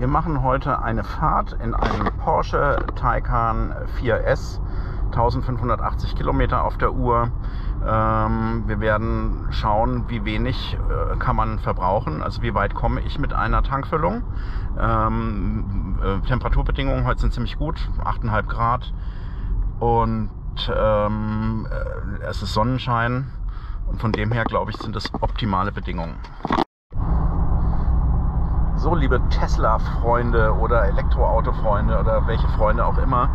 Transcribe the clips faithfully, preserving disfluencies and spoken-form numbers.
Wir machen heute eine Fahrt in einem Porsche Taycan vier S, eintausendfünfhundertachtzig Kilometer auf der Uhr. Ähm, wir werden schauen, wie wenig äh, kann man verbrauchen, also wie weit komme ich mit einer Tankfüllung. Ähm, äh, Temperaturbedingungen heute sind ziemlich gut, acht Komma fünf Grad, und ähm, äh, es ist Sonnenschein, und von dem her, glaube ich, sind es optimale Bedingungen. So, liebe Tesla-Freunde oder Elektroauto-Freunde oder welche Freunde auch immer,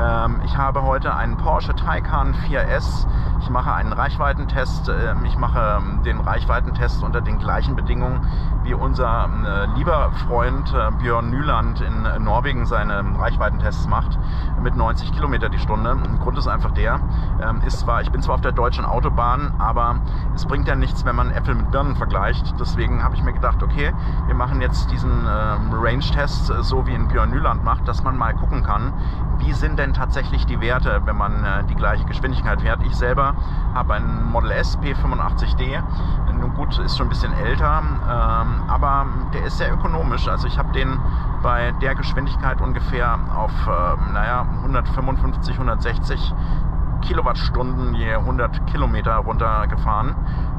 ähm, ich habe heute einen Porsche Taycan vier S. Ich mache einen Reichweitentest. Äh, ich mache den Reichweitentest unter den gleichen Bedingungen, wie unser äh, lieber Freund äh, Björn Nyland in äh, Norwegen seine Reichweitentests macht, mit neunzig Kilometer die Stunde. Der Grund ist einfach der, äh, ist zwar, ich bin zwar auf der deutschen Autobahn, aber es bringt ja nichts, wenn man Äpfel mit Birnen vergleicht. Deswegen habe ich mir gedacht, okay, wir machen jetzt diesen ähm, Range-Test, äh, so wie ihn Björn Nyland macht, dass man mal gucken kann, wie sind denn tatsächlich die Werte, wenn man äh, die gleiche Geschwindigkeit fährt. Ich selber habe einen Model S P fünfundachtzig D, nun gut, ist schon ein bisschen älter, ähm, aber der ist sehr ökonomisch. Also ich habe den bei der Geschwindigkeit ungefähr auf äh, naja, hundertfünfundfünfzig, hundertsechzig Kilowattstunden je hundert Kilometer runtergefahren,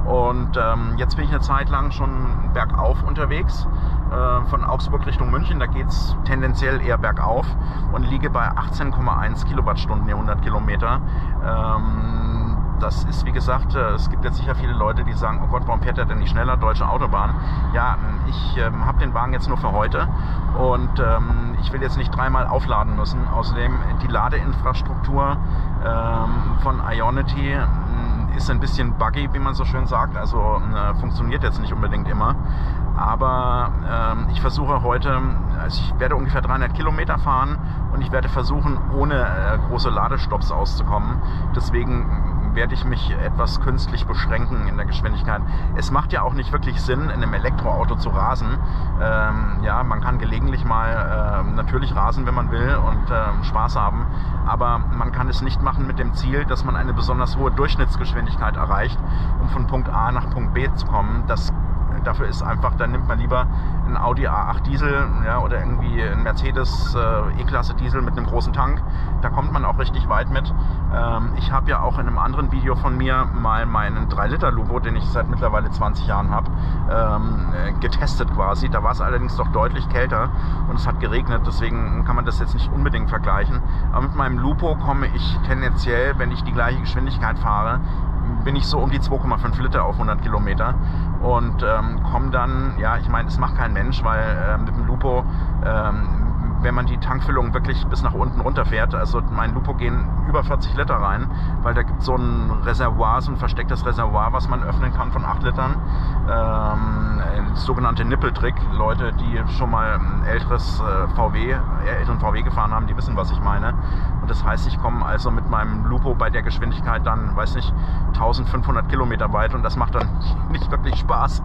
und ähm, jetzt bin ich eine Zeit lang schon bergauf unterwegs, äh, von Augsburg Richtung München, da geht es tendenziell eher bergauf, und liege bei achtzehn Komma eins Kilowattstunden je hundert Kilometer. Ähm, das ist, wie gesagt, äh, es gibt jetzt sicher viele Leute, die sagen, oh Gott, warum fährt er denn nicht schneller, deutsche Autobahn? Ja, ich äh, habe den Wagen jetzt nur für heute, und ähm, ich will jetzt nicht dreimal aufladen müssen. Außerdem, die Ladeinfrastruktur ähm, von Ionity ist ein bisschen buggy, wie man so schön sagt, also äh, funktioniert jetzt nicht unbedingt immer, aber ähm, ich versuche heute, also ich werde ungefähr dreihundert Kilometer fahren, und ich werde versuchen, ohne äh, große Ladestopps auszukommen. Deswegen werde ich mich etwas künstlich beschränken in der Geschwindigkeit. Es macht ja auch nicht wirklich Sinn, in einem Elektroauto zu rasen. Ähm, ja, man kann gelegentlich mal äh, natürlich rasen, wenn man will, und äh, Spaß haben, aber man kann es nicht machen mit dem Ziel, dass man eine besonders hohe Durchschnittsgeschwindigkeit erreicht, um von Punkt A nach Punkt B zu kommen. Das Dafür ist einfach, dann nimmt man lieber einen Audi A acht Diesel, ja, oder irgendwie einen Mercedes äh, E-Klasse Diesel mit einem großen Tank. Da kommt man auch richtig weit mit. Ähm, ich habe ja auch in einem anderen Video von mir mal meinen drei Liter Lupo, den ich seit mittlerweile zwanzig Jahren habe, ähm, getestet quasi. Da war es allerdings doch deutlich kälter, und es hat geregnet, deswegen kann man das jetzt nicht unbedingt vergleichen. Aber mit meinem Lupo komme ich tendenziell, wenn ich die gleiche Geschwindigkeit fahre, bin ich so um die zwei Komma fünf Liter auf hundert Kilometer, und ähm, komme dann, ja, ich meine, es macht kein Mensch, weil äh, mit dem Lupo, ähm, wenn man die Tankfüllung wirklich bis nach unten runterfährt, also mein Lupo gehen über vierzig Liter rein, weil da gibt es so ein Reservoir, so ein verstecktes Reservoir, was man öffnen kann von acht Litern. Ähm, das sogenannte Nippeltrick. Leute, die schon mal älteres äh, VW, äh, älteren V W gefahren haben, die wissen, was ich meine. Und das heißt, ich komme also mit meinem Lupo bei der Geschwindigkeit dann, weiß nicht, eintausendfünfhundert Kilometer weit, und das macht dann nicht wirklich Spaß.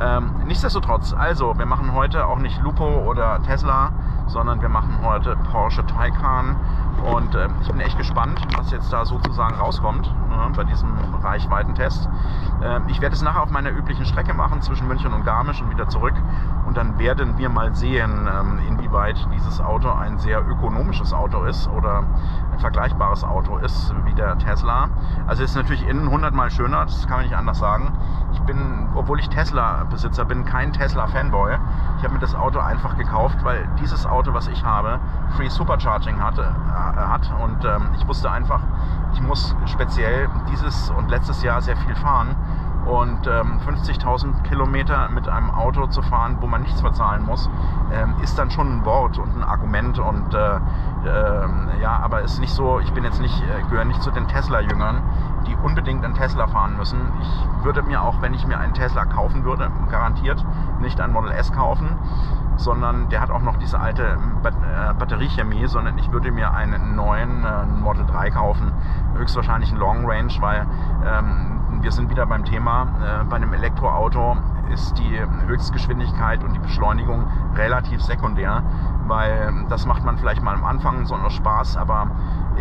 Ähm, nichtsdestotrotz, also, wir machen heute auch nicht Lupo oder Tesla, sondern wir machen heute Porsche Taycan, und äh, ich bin echt gespannt, was jetzt da sozusagen rauskommt, ne, bei diesem Reichweitentest. Äh, ich werde es nachher auf meiner üblichen Strecke machen, zwischen München und Garmisch und wieder zurück, und dann werden wir mal sehen, ähm, inwieweit dieses Auto ein sehr ökonomisches Auto ist oder ein vergleichbares Auto ist wie der Tesla. Also ist natürlich innen hundertmal schöner, das kann man nicht anders sagen. Ich bin, obwohl ich Tesla-Besitzer bin, kein Tesla-Fanboy. Ich habe mir das Auto einfach gekauft, weil dieses Auto, was ich habe, Free Supercharging hatte, äh, hat, und ähm, ich wusste einfach, ich muss speziell dieses und letztes Jahr sehr viel fahren, und ähm, fünfzigtausend Kilometer mit einem Auto zu fahren, wo man nichts verzahlen muss, ähm, ist dann schon ein Wort und ein Argument, und äh, äh, ja, aber ist nicht so, ich bin jetzt nicht, äh, gehöre nicht zu den Tesla-Jüngern, die unbedingt einen Tesla fahren müssen. Ich würde mir auch, wenn ich mir einen Tesla kaufen würde, garantiert nicht einen Model S kaufen, sondern der hat auch noch diese alte Batteriechemie, sondern ich würde mir einen neuen Model drei kaufen, höchstwahrscheinlich einen Long Range, weil ähm, wir sind wieder beim Thema, äh, bei einem Elektroauto ist die Höchstgeschwindigkeit und die Beschleunigung relativ sekundär, weil das macht man vielleicht mal am Anfang so noch Spaß, aber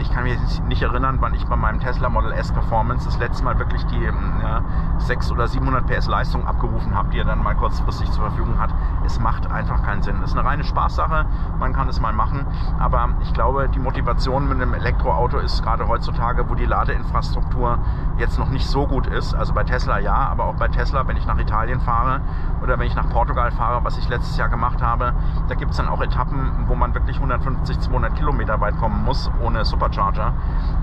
ich kann mich nicht erinnern, wann ich bei meinem Tesla Model S Performance das letzte Mal wirklich die ja, sechshundert oder siebenhundert P S Leistung abgerufen habe, die er dann mal kurzfristig zur Verfügung hat. Es macht einfach keinen Sinn. Es ist eine reine Spaßsache, man kann es mal machen, aber ich glaube, die Motivation mit einem Elektroauto ist gerade heutzutage, wo die Ladeinfrastruktur jetzt noch nicht so gut ist, also bei Tesla ja, aber auch bei Tesla, wenn ich nach Italien fahre oder wenn ich nach Portugal fahre, was ich letztes Jahr gemacht habe, da gibt es dann auch Etappen, wo man wirklich hundertfünfzig, zweihundert Kilometer weit kommen muss, ohne Supercharger.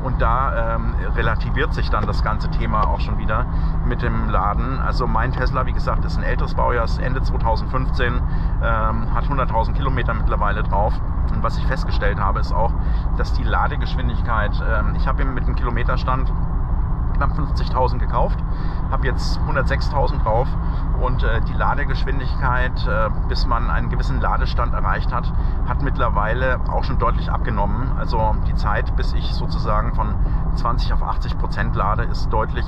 Und da ähm, relativiert sich dann das ganze Thema auch schon wieder mit dem Laden. Also mein Tesla, wie gesagt, ist ein älteres Baujahr, ist Ende zweitausendfünfzehn, ähm, hat hunderttausend Kilometer mittlerweile drauf. Und was ich festgestellt habe, ist auch, dass die Ladegeschwindigkeit, ähm, ich habe ihn mit einem Kilometerstand knapp fünfzigtausend gekauft, habe jetzt hundertsechstausend drauf und äh, die Ladegeschwindigkeit, äh, bis man einen gewissen Ladestand erreicht hat, hat mittlerweile auch schon deutlich abgenommen. Also die Zeit, bis ich sozusagen von zwanzig auf achtzig Prozent lade, ist deutlich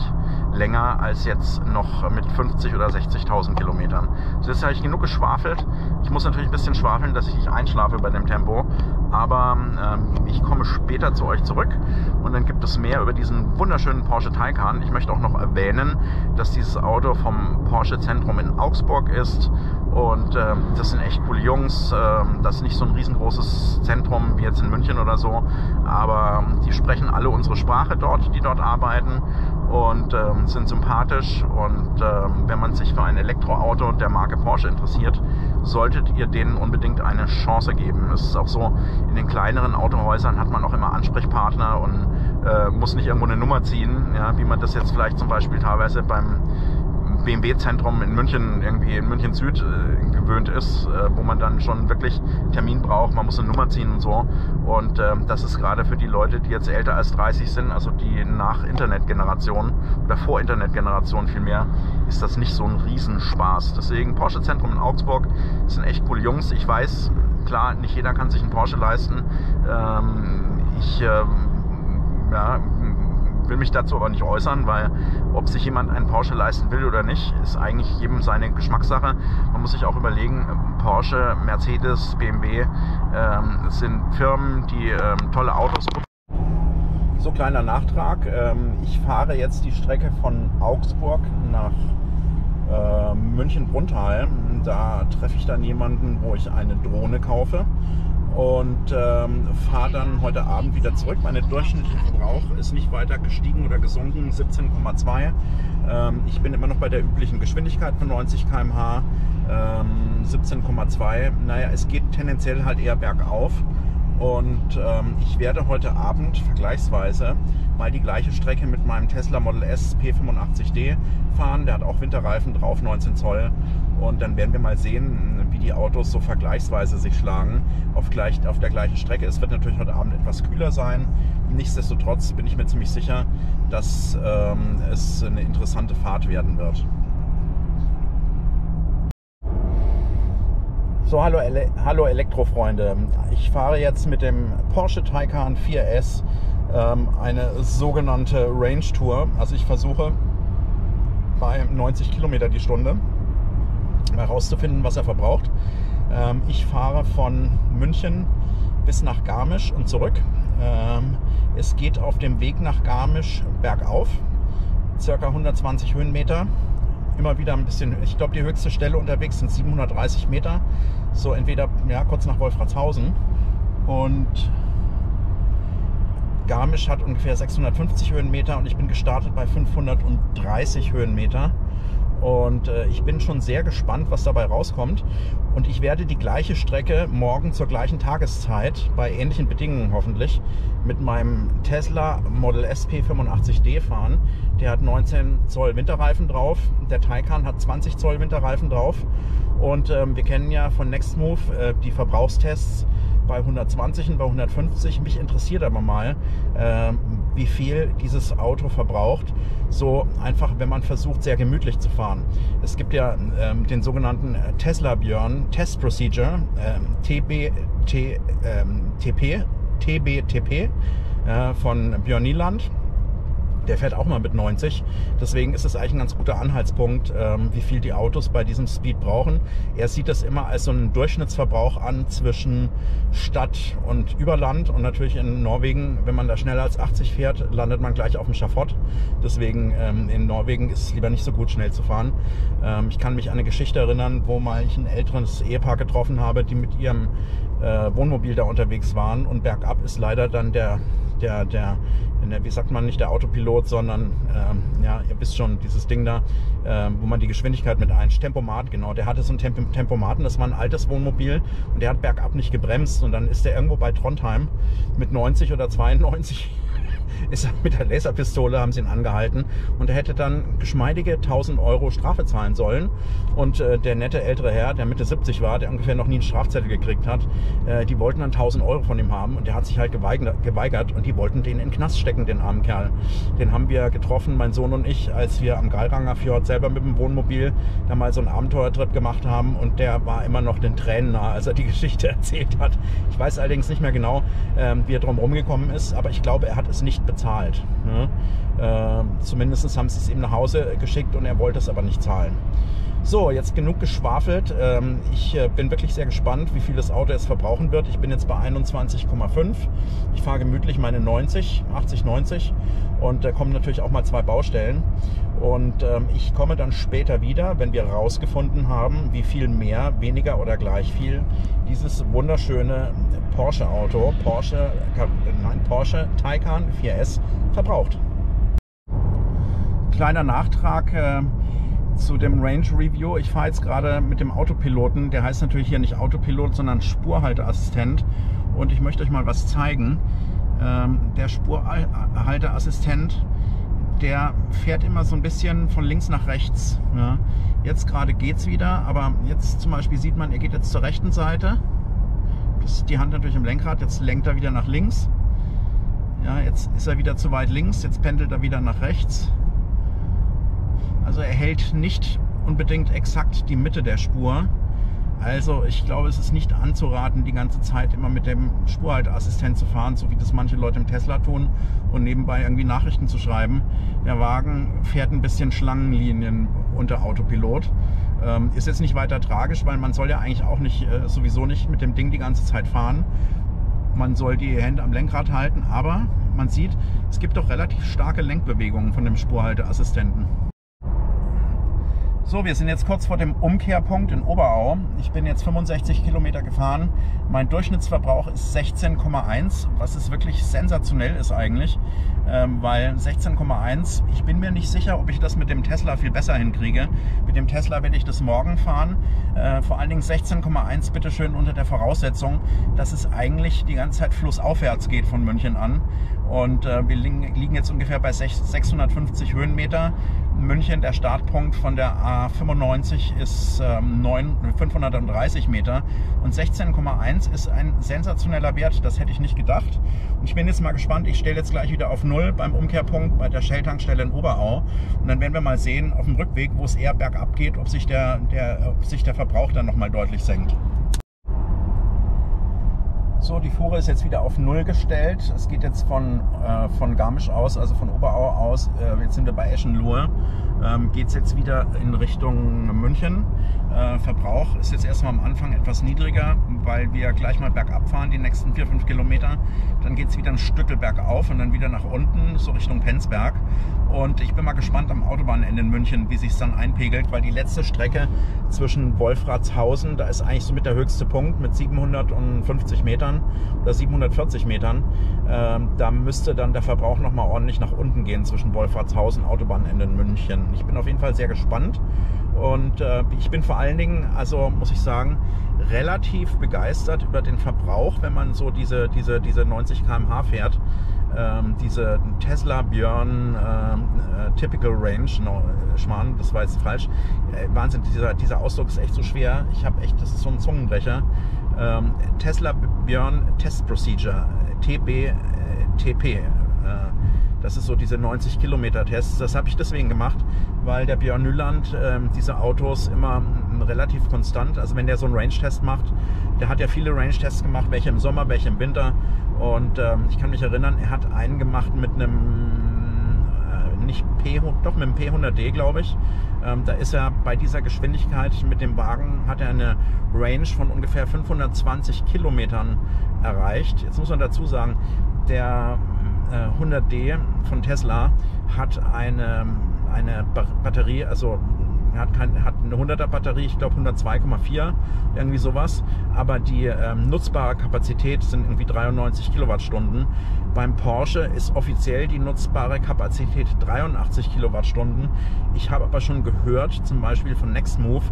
länger als jetzt noch mit fünfzig oder sechzigtausend Kilometern. So, jetzt habe ich genug geschwafelt. Ich muss natürlich ein bisschen schwafeln, dass ich nicht einschlafe bei dem Tempo, aber ähm, ich komme später zu euch zurück und dann gibt es mehr über diesen wunderschönen Porsche Taycan. Ich möchte auch noch erwähnen, dass dieses Auto vom Porsche Zentrum in Augsburg ist und äh, das sind echt coole Jungs. Äh, das ist nicht so ein riesengroßes Zentrum wie jetzt in München oder so, aber äh, die sprechen alle unsere Sprache dort, die dort arbeiten und äh, sind sympathisch und äh, wenn man sich für ein Elektroauto der Marke Porsche interessiert, solltet ihr denen unbedingt eine Chance geben. Es ist auch so, in den kleineren Autohäusern hat man auch immer Ansprechpartner und äh, muss nicht irgendwo eine Nummer ziehen, ja, wie man das jetzt vielleicht zum Beispiel teilweise beim B M W-Zentrum in München, irgendwie in München Süd äh, gewöhnt ist, äh, wo man dann schon wirklich einen Termin braucht, man muss eine Nummer ziehen und so. Und äh, das ist gerade für die Leute, die jetzt älter als dreißig sind, also die nach Internetgeneration oder vor Internetgeneration vielmehr, ist das nicht so ein Riesenspaß. Deswegen Porsche Zentrum in Augsburg, das sind echt coole Jungs. Ich weiß, klar, nicht jeder kann sich einen Porsche leisten. Ähm, ich äh, ja, will mich dazu aber nicht äußern, weil ob sich jemand einen Porsche leisten will oder nicht, ist eigentlich jedem seine Geschmackssache. Man muss sich auch überlegen, Porsche, Mercedes, B M W ähm, sind Firmen, die ähm, tolle Autos produzieren. So, kleiner Nachtrag. Ähm, ich fahre jetzt die Strecke von Augsburg nach äh, München-Brunnthal. Da treffe ich dann jemanden, wo ich eine Drohne kaufe. Und ähm, fahre dann heute Abend wieder zurück. Meine durchschnittliche Verbrauch ist nicht weiter gestiegen oder gesunken, siebzehn Komma zwei. Ähm, ich bin immer noch bei der üblichen Geschwindigkeit von neunzig Kilometer pro Stunde, ähm, siebzehn Komma zwei. Naja, es geht tendenziell halt eher bergauf. Und ähm, ich werde heute Abend vergleichsweise mal die gleiche Strecke mit meinem Tesla Model S P fünfundachtzig D fahren. Der hat auch Winterreifen drauf, neunzehn Zoll. Und dann werden wir mal sehen, wie die Autos so vergleichsweise sich schlagen auf, gleich, auf der gleichen Strecke. Es wird natürlich heute Abend etwas kühler sein. Nichtsdestotrotz bin ich mir ziemlich sicher, dass ähm, es eine interessante Fahrt werden wird. So, hallo, Ele hallo Elektrofreunde. Ich fahre jetzt mit dem Porsche Taycan vier S ähm, eine sogenannte Range Tour. Also ich versuche bei neunzig Kilometer die Stunde herauszufinden, was er verbraucht. Ähm, ich fahre von München bis nach Garmisch und zurück. Ähm, es geht auf dem Weg nach Garmisch bergauf, circa hundertzwanzig Höhenmeter. Immer wieder ein bisschen, ich glaube, die höchste Stelle unterwegs sind siebenhundertdreißig Meter, so entweder ja, kurz nach Wolfratshausen, und Garmisch hat ungefähr sechshundertfünfzig Höhenmeter und ich bin gestartet bei fünfhundertdreißig Höhenmeter und äh, ich bin schon sehr gespannt, was dabei rauskommt, und ich werde die gleiche Strecke morgen zur gleichen Tageszeit bei ähnlichen Bedingungen hoffentlich mit meinem Tesla Model S P fünfundachtzig D fahren. Der hat neunzehn Zoll Winterreifen drauf, der Taycan hat zwanzig Zoll Winterreifen drauf, und ähm, wir kennen ja von NextMove äh, die Verbrauchstests bei hundertzwanzig und bei hundertfünfzig. Mich interessiert aber mal, äh, wie viel dieses Auto verbraucht, so einfach, wenn man versucht, sehr gemütlich zu fahren. Es gibt ja äh, den sogenannten Tesla Björn Test Procedure, äh, T B T P, äh, von Björn Nyland. der fährt auch mal mit neunzig. Deswegen ist es eigentlich ein ganz guter Anhaltspunkt, ähm, wie viel die Autos bei diesem Speed brauchen. Er sieht das immer als so einen Durchschnittsverbrauch an zwischen Stadt und Überland. Und natürlich in Norwegen, wenn man da schneller als achtzig fährt, landet man gleich auf dem Schafott. Deswegen ähm, in Norwegen ist es lieber nicht so gut, schnell zu fahren. Ähm, ich kann mich an eine Geschichte erinnern, wo mal ich ein älteres Ehepaar getroffen habe, die mit ihrem äh, Wohnmobil da unterwegs waren. Und bergab ist leider dann der... Der, der, der, wie sagt man, nicht der Autopilot, sondern, ähm, ja, ihr wisst schon, dieses Ding da, äh, wo man die Geschwindigkeit mit ein, Tempomat, genau, der hatte so einen Temp Tempomaten, das war ein altes Wohnmobil und der hat bergab nicht gebremst und dann ist der irgendwo bei Trondheim mit neunzig oder zweiundneunzig ist er mit der Laserpistole, haben sie ihn angehalten und er hätte dann geschmeidige tausend Euro Strafe zahlen sollen und äh, der nette ältere Herr, der Mitte siebzig war, der ungefähr noch nie einen Strafzettel gekriegt hat, äh, die wollten dann tausend Euro von ihm haben und der hat sich halt geweigert und die wollten den in den Knast stecken, den armen Kerl. Den haben wir getroffen, mein Sohn und ich, als wir am Geiranger Fjord selber mit dem Wohnmobil da mal so einen Abenteuertrip gemacht haben und der war immer noch den Tränen nah, als er die Geschichte erzählt hat. Ich weiß allerdings nicht mehr genau, äh, wie er drum rumgekommen ist, aber ich glaube, er hat es nicht bezahlt. Ne? Äh, zumindest haben sie es ihm nach Hause geschickt und er wollte es aber nicht zahlen. So, jetzt genug geschwafelt. Ähm, ich äh, bin wirklich sehr gespannt, wie viel das Auto jetzt verbrauchen wird. Ich bin jetzt bei einundzwanzig Komma fünf. Ich fahre gemütlich meine neunzig, achtzig, neunzig und da äh, kommen natürlich auch mal zwei Baustellen. Und ähm, ich komme dann später wieder, wenn wir rausgefunden haben, wie viel mehr, weniger oder gleich viel dieses wunderschöne Porsche-Auto, Porsche, nein, Porsche Taycan vier S verbraucht. Kleiner Nachtrag äh, zu dem Range Review. Ich fahre jetzt gerade mit dem Autopiloten. Der heißt natürlich hier nicht Autopilot, sondern Spurhalteassistent. Und ich möchte euch mal was zeigen. Ähm, der Spurhalteassistent, der fährt immer so ein bisschen von links nach rechts. Ja. Jetzt gerade geht es wieder, aber jetzt zum Beispiel sieht man, er geht jetzt zur rechten Seite. Das ist die Hand natürlich im Lenkrad, jetzt lenkt er wieder nach links. Ja, jetzt ist er wieder zu weit links, jetzt pendelt er wieder nach rechts. Also er hält nicht unbedingt exakt die Mitte der Spur. Also ich glaube, es ist nicht anzuraten, die ganze Zeit immer mit dem Spurhalteassistent zu fahren, so wie das manche Leute im Tesla tun und nebenbei irgendwie Nachrichten zu schreiben. Der Wagen fährt ein bisschen Schlangenlinien unter Autopilot. Ähm, ist jetzt nicht weiter tragisch, weil man soll ja eigentlich auch nicht, äh, sowieso nicht mit dem Ding die ganze Zeit fahren. Man soll die Hände am Lenkrad halten, aber man sieht, es gibt doch relativ starke Lenkbewegungen von dem Spurhalteassistenten. So, wir sind jetzt kurz vor dem Umkehrpunkt in Oberau. Ich bin jetzt fünfundsechzig Kilometer gefahren. Mein Durchschnittsverbrauch ist sechzehn Komma eins, was es wirklich sensationell ist eigentlich, ähm, weil sechzehn Komma eins, ich bin mir nicht sicher, ob ich das mit dem Tesla viel besser hinkriege. Mit dem Tesla werde ich das morgen fahren. Äh, vor allen Dingen sechzehn Komma eins bitteschön unter der Voraussetzung, dass es eigentlich die ganze Zeit flussaufwärts geht von München an. Und äh, wir liegen jetzt ungefähr bei sechshundertfünfzig Höhenmeter. München, der Startpunkt von der A fünfundneunzig ist ähm, fünfhundertdreißig Meter und sechzehn Komma eins ist ein sensationeller Wert, das hätte ich nicht gedacht. Und ich bin jetzt mal gespannt, ich stelle jetzt gleich wieder auf Null beim Umkehrpunkt bei der Shell-Tankstelle in Oberau und dann werden wir mal sehen, auf dem Rückweg, wo es eher bergab geht, ob sich der, der, ob sich der Verbrauch dann nochmal deutlich senkt. So, die Fuhre ist jetzt wieder auf Null gestellt. Es geht jetzt von, äh, von Garmisch aus, also von Oberau aus, äh, jetzt sind wir bei Eschenlohe, ähm, geht es jetzt wieder in Richtung München. Äh, Verbrauch ist jetzt erstmal am Anfang etwas niedriger, weil wir gleich mal bergab fahren, die nächsten vier, fünf Kilometer. Dann geht es wieder ein Stückel bergauf und dann wieder nach unten, so Richtung Penzberg. Und ich bin mal gespannt am Autobahnende in München, wie sich es dann einpegelt, weil die letzte Strecke zwischen Wolfratshausen, da ist eigentlich so mit der höchste Punkt mit siebenhundertfünfzig Metern. Oder siebenhundertvierzig Metern, ähm, da müsste dann der Verbrauch nochmal ordentlich nach unten gehen zwischen Wolfratshausen, Autobahnende in München. Ich bin auf jeden Fall sehr gespannt und äh, ich bin vor allen Dingen, also muss ich sagen, relativ begeistert über den Verbrauch, wenn man so diese, diese, diese neunzig Kilometer pro Stunde fährt. Ähm, diese Tesla Björn ähm, äh, Typical Range, no, Schmarrn, das war jetzt falsch. Äh, Wahnsinn, dieser, dieser Ausdruck ist echt so schwer. Ich habe echt, das ist so ein Zungenbrecher. Ähm, Tesla Björn Test Procedure, T B T P. Äh, Das ist so diese neunzig Kilometer Tests. Das habe ich deswegen gemacht, weil der Björn Nyland äh, diese Autos immer relativ konstant, also wenn der so einen Range-Test macht, der hat ja viele Range-Tests gemacht, welche im Sommer, welche im Winter. Und ähm, ich kann mich erinnern, er hat einen gemacht mit einem nicht P, doch mit dem P hundert D, glaube ich. Ähm, da ist er bei dieser Geschwindigkeit mit dem Wagen, hat er eine Range von ungefähr fünfhundertzwanzig Kilometern erreicht. Jetzt muss man dazu sagen, der äh, hundert D von Tesla hat eine, eine Batterie, also Er hat, kein, hat eine hunderter Batterie, ich glaube hundertzwei Komma vier, irgendwie sowas. Aber die ähm, nutzbare Kapazität sind irgendwie dreiundneunzig Kilowattstunden. Beim Porsche ist offiziell die nutzbare Kapazität dreiundachtzig Kilowattstunden. Ich habe aber schon gehört, zum Beispiel von NextMove,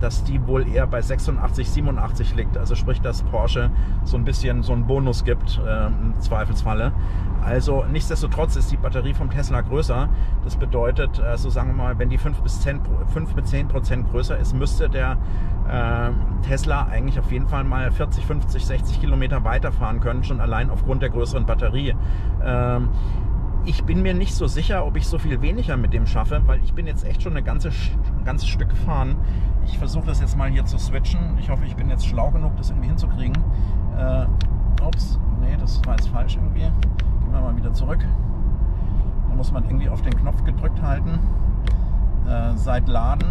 dass die wohl eher bei sechsundachtzig, siebenundachtzig liegt. Also sprich, dass Porsche so ein bisschen so einen Bonus gibt, äh, im Zweifelsfalle. Also nichtsdestotrotz ist die Batterie vom Tesla größer. Das bedeutet, äh, so sagen wir mal, wenn die fünf bis zehn Prozent größer ist, müsste der äh, Tesla eigentlich auf jeden Fall mal vierzig, fünfzig, sechzig Kilometer weiterfahren können, schon allein aufgrund der größeren Batterie. Ähm, ich bin mir nicht so sicher, ob ich so viel weniger mit dem schaffe, weil ich bin jetzt echt schon eine ganze, ein ganzes Stück gefahren. Ich versuche das jetzt mal hier zu switchen. Ich hoffe, ich bin jetzt schlau genug, das irgendwie hinzukriegen. Äh, ups, nee, das war jetzt falsch irgendwie. Gehen wir mal wieder zurück. Da muss man irgendwie auf den Knopf gedrückt halten. Äh, seit Laden,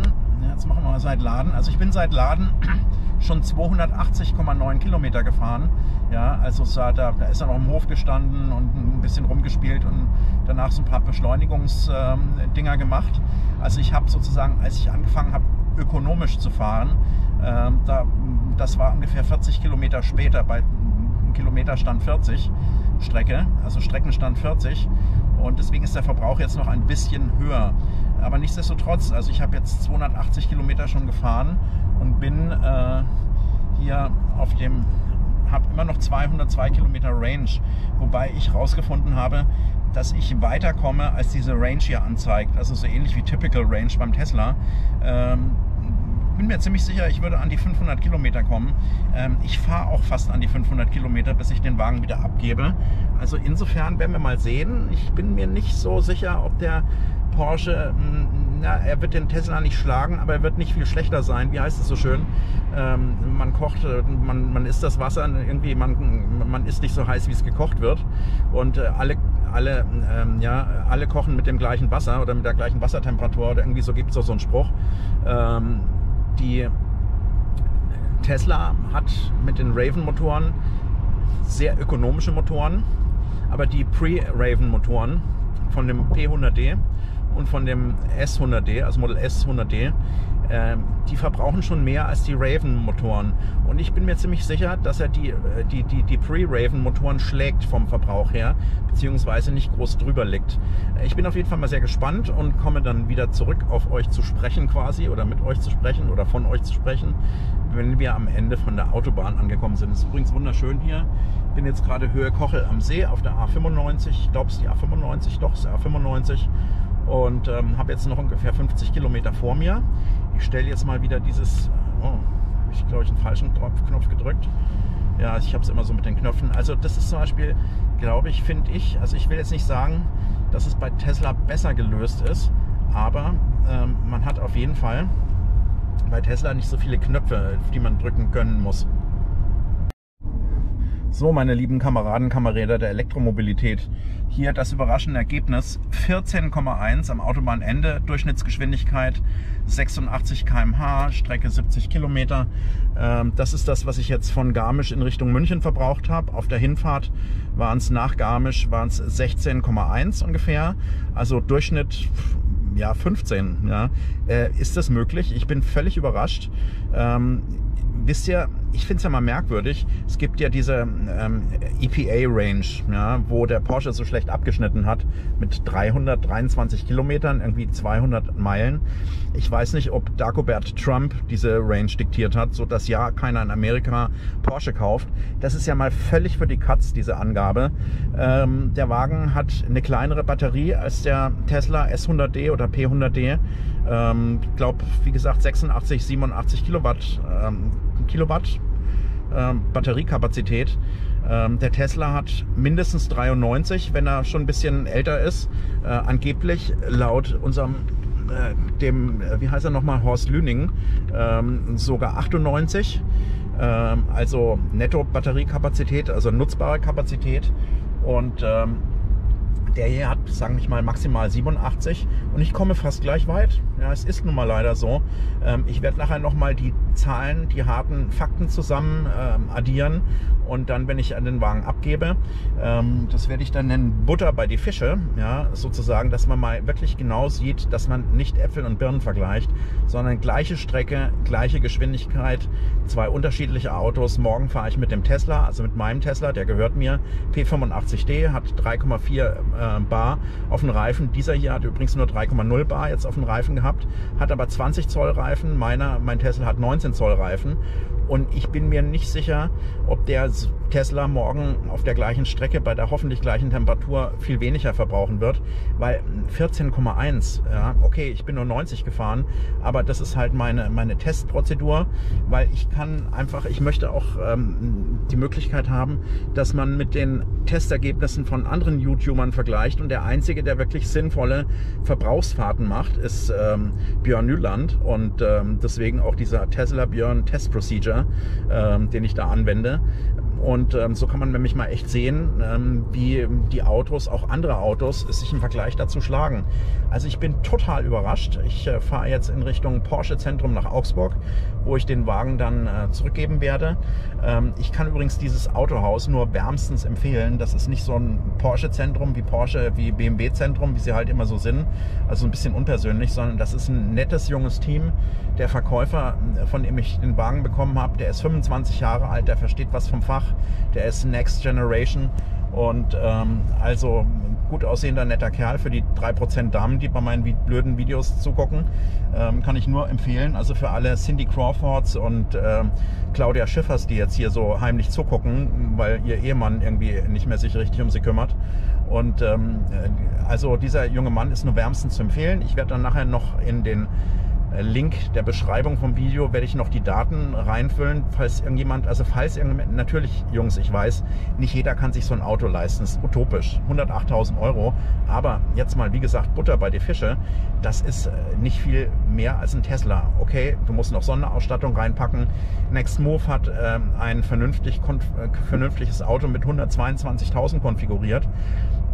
jetzt machen wir mal seit Laden, also ich bin seit Laden schon zweihundertachtzig Komma neun Kilometer gefahren, ja, also da, da ist er noch im Hof gestanden und ein bisschen rumgespielt und danach so ein paar Beschleunigungsdinger ähm, gemacht, also ich habe sozusagen, als ich angefangen habe, ökonomisch zu fahren, äh, da, das war ungefähr vierzig Kilometer später, bei Kilometerstand vierzig Strecke, also Streckenstand vierzig, und deswegen ist der Verbrauch jetzt noch ein bisschen höher. Aber nichtsdestotrotz, also ich habe jetzt zweihundertachtzig Kilometer schon gefahren und bin äh, hier auf dem, habe immer noch zweihundertzwei Kilometer Range, wobei ich herausgefunden habe, dass ich weiterkomme, als diese Range hier anzeigt, also so ähnlich wie Typical Range beim Tesla. Ähm, bin mir ziemlich sicher, ich würde an die fünfhundert Kilometer kommen. Ähm, ich fahre auch fast an die fünfhundert Kilometer, bis ich den Wagen wieder abgebe. Also insofern werden wir mal sehen. Ich bin mir nicht so sicher, ob der Porsche, na, er wird den Tesla nicht schlagen, aber er wird nicht viel schlechter sein. Wie heißt es so schön? Ähm, man kocht, man, man isst das Wasser, irgendwie man, man isst nicht so heiß, wie es gekocht wird. Und äh, alle Alle, ähm, ja, alle kochen mit dem gleichen Wasser oder mit der gleichen Wassertemperatur oder irgendwie so, gibt es auch so einen Spruch. Ähm, die Tesla hat mit den Raven-Motoren sehr ökonomische Motoren, aber die Pre-Raven-Motoren von dem P hundert D und von dem S hundert D, also Model S hundert D, äh, die verbrauchen schon mehr als die Raven-Motoren. Und ich bin mir ziemlich sicher, dass er die, die, die, die Pre-Raven-Motoren schlägt vom Verbrauch her, beziehungsweise nicht groß drüber liegt. Ich bin auf jeden Fall mal sehr gespannt und komme dann wieder zurück auf euch zu sprechen quasi, oder mit euch zu sprechen oder von euch zu sprechen, wenn wir am Ende von der Autobahn angekommen sind. Es ist übrigens wunderschön hier. Ich bin jetzt gerade Höhe Kochel am See auf der A fünfundneunzig. Ich glaube, es ist die A fünfundneunzig. Doch, es ist die A fünfundneunzig. Und ähm, habe jetzt noch ungefähr fünfzig Kilometer vor mir. Ich stelle jetzt mal wieder dieses, oh, habe ich glaube ich einen falschen Knopf gedrückt. Ja, ich habe es immer so mit den Knöpfen. Also das ist zum Beispiel, glaube ich, finde ich, also ich will jetzt nicht sagen, dass es bei Tesla besser gelöst ist, aber ähm, man hat auf jeden Fall bei Tesla nicht so viele Knöpfe, die man drücken können muss. So, meine lieben Kameraden, Kameräder der Elektromobilität, hier das überraschende Ergebnis, vierzehn Komma eins am Autobahnende, Durchschnittsgeschwindigkeit sechsundachtzig Kilometer pro Stunde, Strecke siebzig Kilometer. Das ist das, was ich jetzt von Garmisch in Richtung München verbraucht habe. Auf der Hinfahrt waren es nach Garmisch waren es sechzehn Komma eins ungefähr, also Durchschnitt... Ja, fünfzehn. Ja. Äh, ist das möglich? Ich bin völlig überrascht. Ähm, wisst ihr, ich finde es ja mal merkwürdig, es gibt ja diese ähm, E P A-Range, ja, wo der Porsche so schlecht abgeschnitten hat, mit dreihundertdreiundzwanzig Kilometern, irgendwie zweihundert Meilen. Ich weiß nicht, ob Dagobert Trump diese Range diktiert hat, sodass ja keiner in Amerika Porsche kauft. Das ist ja mal völlig für die Katz, diese Angabe. Ähm, der Wagen hat eine kleinere Batterie als der Tesla S hundert D oder P hundert D. Ähm, ich glaube, wie gesagt, sechsundachtzig, siebenundachtzig Kilowatt. Ähm, Kilowatt äh, Batteriekapazität. Ähm, der Tesla hat mindestens dreiundneunzig, wenn er schon ein bisschen älter ist. Äh, angeblich laut unserem, äh, dem, wie heißt er nochmal, Horst Lüning, ähm, sogar achtundneunzig. Ähm, also Netto-Batteriekapazität, also nutzbare Kapazität. Und ähm, Der hier hat, sagen wir mal, maximal siebenundachtzig und ich komme fast gleich weit. Ja, es ist nun mal leider so. Ich werde nachher nochmal die Zahlen, die harten Fakten zusammen addieren und dann, wenn ich an den Wagen abgebe, das werde ich dann nennen Butter bei die Fische, ja, sozusagen, dass man mal wirklich genau sieht, dass man nicht Äpfel und Birnen vergleicht, sondern gleiche Strecke, gleiche Geschwindigkeit, zwei unterschiedliche Autos. Morgen fahre ich mit dem Tesla, also mit meinem Tesla, der gehört mir, P fünfundachtzig D, hat drei Komma vier Bar auf den Reifen. Dieser hier hat übrigens nur drei Komma null Bar jetzt auf den Reifen gehabt, hat aber zwanzig Zoll Reifen. Meiner, mein Tesla hat neunzehn Zoll Reifen und ich bin mir nicht sicher, ob der Tesla morgen auf der gleichen Strecke bei der hoffentlich gleichen Temperatur viel weniger verbrauchen wird, weil vierzehn Komma eins, ja, okay, ich bin nur neunzig gefahren, aber das ist halt meine, meine Testprozedur, weil ich kann einfach, ich möchte auch ähm, die Möglichkeit haben, dass man mit den Testergebnissen von anderen YouTubern vergleicht und der Einzige, der wirklich sinnvolle Verbrauchsfahrten macht, ist ähm, Björn Nyland und ähm, deswegen auch dieser Tesla Björn Test Procedure, ähm, den ich da anwende. Und ähm, so kann man nämlich mal echt sehen, ähm, wie die Autos, auch andere Autos, sich im Vergleich dazu schlagen. Also ich bin total überrascht. Ich äh, fahre jetzt in Richtung Porsche Zentrum nach Augsburg, wo ich den Wagen dann äh, zurückgeben werde. Ähm, ich kann übrigens dieses Autohaus nur wärmstens empfehlen. Das ist nicht so ein Porsche Zentrum wie Porsche, wie B M W Zentrum, wie sie halt immer so sind. Also ein bisschen unpersönlich, sondern das ist ein nettes, junges Team. Der Verkäufer, von dem ich den Wagen bekommen habe, der ist fünfundzwanzig Jahre alt, der versteht was vom Fach. Der ist Next Generation und ähm, also gut aussehender, netter Kerl für die drei Prozent Damen, die bei meinen wie blöden Videos zugucken, ähm, kann ich nur empfehlen. Also für alle Cindy Crawfords und ähm, Claudia Schiffers, die jetzt hier so heimlich zugucken, weil ihr Ehemann irgendwie nicht mehr sich richtig um sie kümmert. Und ähm, also dieser junge Mann ist nur wärmstens zu empfehlen. Ich werde dann nachher noch in den Link der Beschreibung vom Video werde ich noch die Daten reinfüllen, falls irgendjemand, also falls irgendjemand, natürlich Jungs, ich weiß, nicht jeder kann sich so ein Auto leisten, das ist utopisch, hundertachttausend Euro, aber jetzt mal, wie gesagt, Butter bei die Fische, das ist nicht viel mehr als ein Tesla, okay, du musst noch Sonderausstattung reinpacken, NextMove hat äh, ein vernünftig, vernünftiges Auto mit hundertzweiundzwanzigtausend konfiguriert.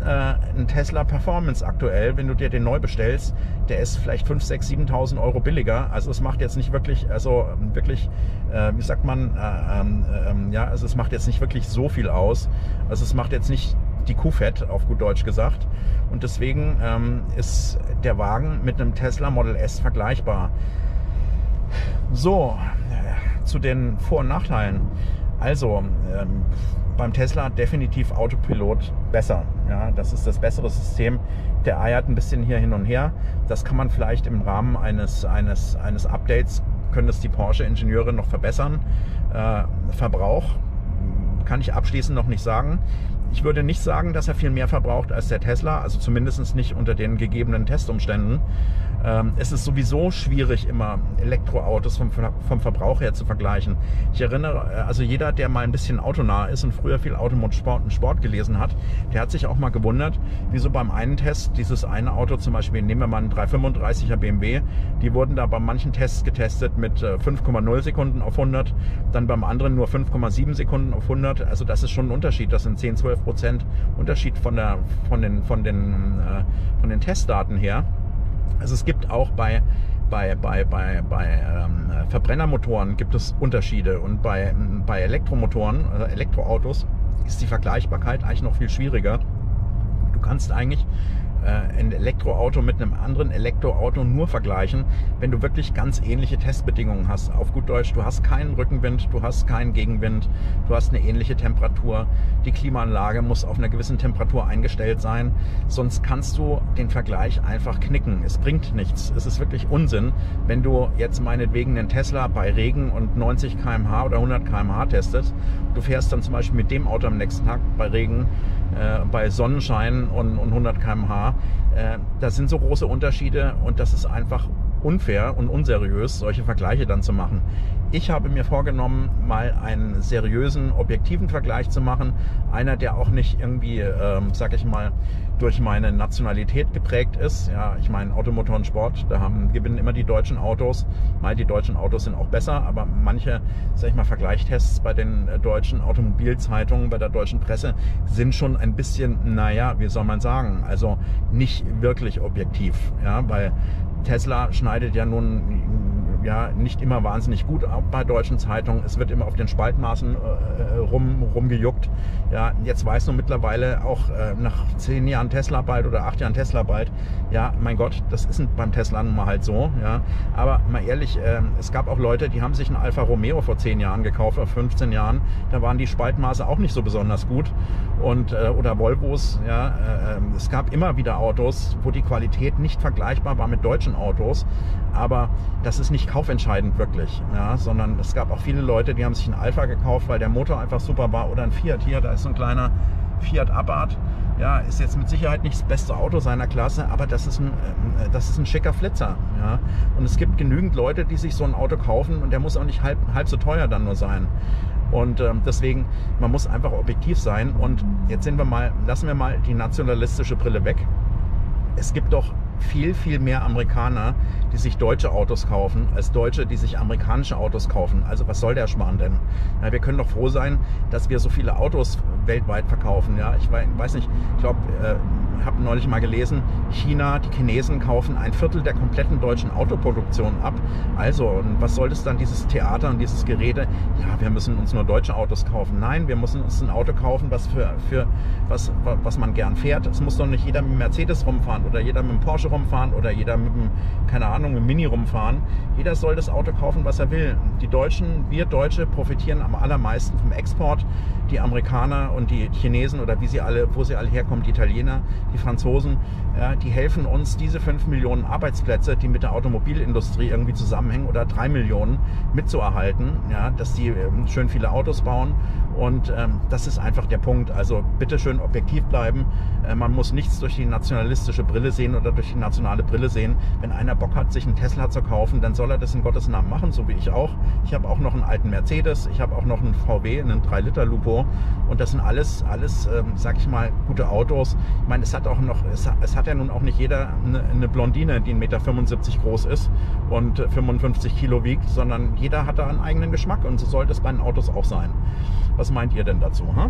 Ein Tesla Performance aktuell, wenn du dir den neu bestellst, der ist vielleicht fünftausend, sechstausend, siebentausend Euro billiger. Also es macht jetzt nicht wirklich, also wirklich, äh, wie sagt man, äh, ähm, ähm, ja, also es macht jetzt nicht wirklich so viel aus. Also es macht jetzt nicht die Kuh fett, auf gut Deutsch gesagt. Und deswegen ähm, ist der Wagen mit einem Tesla Model S vergleichbar. So, äh, zu den Vor- und Nachteilen. Also, ähm, beim Tesla definitiv Autopilot besser. Ja, das ist das bessere System. Der eiert ein bisschen hier hin und her. Das kann man vielleicht im Rahmen eines, eines, eines Updates, können das die Porsche-Ingenieure noch verbessern. Äh, Verbrauch kann ich abschließend noch nicht sagen. Ich würde nicht sagen, dass er viel mehr verbraucht als der Tesla, also zumindest nicht unter den gegebenen Testumständen. Ähm, es ist sowieso schwierig, immer Elektroautos vom, vom Verbrauch her zu vergleichen. Ich erinnere, also jeder, der mal ein bisschen autonah ist und früher viel Auto und Sport, und Sport gelesen hat, der hat sich auch mal gewundert, wieso beim einen Test dieses eine Auto, zum Beispiel, nehmen wir mal einen dreihundertfünfunddreißiger B M W, die wurden da bei manchen Tests getestet mit fünf Komma null Sekunden auf hundert, dann beim anderen nur fünf Komma sieben Sekunden auf hundert. Also das ist schon ein Unterschied, das sind zehn, zwölf Prozent Unterschied von, der, von, den, von, den, äh, von den Testdaten her. Also es gibt auch bei, bei, bei, bei, bei ähm, Verbrennermotoren gibt es Unterschiede und bei, ähm, bei Elektromotoren, also Elektroautos, ist die Vergleichbarkeit eigentlich noch viel schwieriger. Du kannst eigentlich ein Elektroauto mit einem anderen Elektroauto nur vergleichen, wenn du wirklich ganz ähnliche Testbedingungen hast. Auf gut Deutsch, du hast keinen Rückenwind, du hast keinen Gegenwind, du hast eine ähnliche Temperatur, die Klimaanlage muss auf einer gewissen Temperatur eingestellt sein, sonst kannst du den Vergleich einfach knicken. Es bringt nichts, es ist wirklich Unsinn, wenn du jetzt meinetwegen einen Tesla bei Regen und neunzig Kilometer pro Stunde oder hundert Kilometer pro Stunde testest. Du fährst dann zum Beispiel mit dem Auto am nächsten Tag bei Regen, äh, bei Sonnenschein und, und hundert Kilometer pro Stunde. Äh, da sind so große Unterschiede und das ist einfach unfair und unseriös, solche Vergleiche dann zu machen. Ich habe mir vorgenommen, mal einen seriösen, objektiven Vergleich zu machen. Einer, der auch nicht irgendwie, ähm, sag ich mal, durch meine Nationalität geprägt ist. Ja, ich meine, Automotor und Sport, da haben, gewinnen immer die deutschen Autos. Mal die deutschen Autos sind auch besser, aber manche, sag ich mal, Vergleichstests bei den deutschen Automobilzeitungen, bei der deutschen Presse sind schon ein bisschen, naja, wie soll man sagen, also nicht wirklich objektiv. Ja, weil Tesla schneidet ja nun ja nicht immer wahnsinnig gut ab bei deutschen Zeitungen. Es wird immer auf den Spaltmaßen äh, rum, rumgejuckt. Ja, jetzt weiß man mittlerweile auch äh, nach zehn Jahren Tesla bald oder acht Jahren Tesla bald, ja, mein Gott, das ist beim Tesla nun mal halt so. Ja. Aber mal ehrlich, äh, es gab auch Leute, die haben sich einen Alfa Romeo vor zehn Jahren gekauft, vor fünfzehn Jahren. Da waren die Spaltmaße auch nicht so besonders gut. Und, äh, oder Volvos. Ja, äh, es gab immer wieder Autos, wo die Qualität nicht vergleichbar war mit deutschen Autos. Aber das ist nicht kaufentscheidend wirklich, ja, sondern es gab auch viele Leute, die haben sich einen Alpha gekauft, weil der Motor einfach super war, oder ein Fiat. Hier, da ist so ein kleiner Fiat Abarth, ja, ist jetzt mit Sicherheit nicht das beste Auto seiner Klasse, aber das ist ein, das ist ein schicker Flitzer, ja, und es gibt genügend Leute, die sich so ein Auto kaufen, und der muss auch nicht halb, halb so teuer dann nur sein. Und ähm, deswegen, man muss einfach objektiv sein. Und jetzt sind wir mal, lassen wir mal die nationalistische Brille weg. Es gibt doch viel, viel mehr Amerikaner, die sich deutsche Autos kaufen, als Deutsche, die sich amerikanische Autos kaufen. Also was soll der Schmarrn denn? Ja, wir können doch froh sein, dass wir so viele Autos weltweit verkaufen. Ja, ich weiß nicht, ich glaube, äh, habe neulich mal gelesen, China, die Chinesen kaufen ein Viertel der kompletten deutschen Autoproduktion ab. Also, und was soll das dann, dieses Theater und dieses Gerede? Ja, wir müssen uns nur deutsche Autos kaufen. Nein, wir müssen uns ein Auto kaufen, was, für, für, was, was man gern fährt. Es muss doch nicht jeder mit dem Mercedes rumfahren oder jeder mit dem Porsche rumfahren oder jeder mit dem, keine Ahnung, mit dem Mini rumfahren. Jeder soll das Auto kaufen, was er will. Die Deutschen, wir Deutsche profitieren am allermeisten vom Export. Die Amerikaner und die Chinesen oder wie sie alle, wo sie alle herkommen, die Italiener, die Franzosen, ja, die helfen uns, diese fünf Millionen Arbeitsplätze, die mit der Automobilindustrie irgendwie zusammenhängen, oder drei Millionen mitzuerhalten, ja, dass die schön viele Autos bauen. Und ähm, das ist einfach der Punkt. Also bitte schön objektiv bleiben. Äh, man muss nichts durch die nationalistische Brille sehen oder durch die nationale Brille sehen. Wenn einer Bock hat, sich einen Tesla zu kaufen, dann soll er das in Gottes Namen machen, so wie ich auch. Ich habe auch noch einen alten Mercedes, ich habe auch noch einen V W, einen drei Liter Lupo, und das sind alles, alles, ähm, sag ich mal, gute Autos. Ich meine, es hat auch noch, es hat, es hat ja nun auch nicht jeder eine, eine Blondine, die ein Meter fünfundsiebzig groß ist und fünfundfünfzig Kilo wiegt, sondern jeder hat da einen eigenen Geschmack, und so sollte es bei den Autos auch sein. Was meint ihr denn dazu? Huh?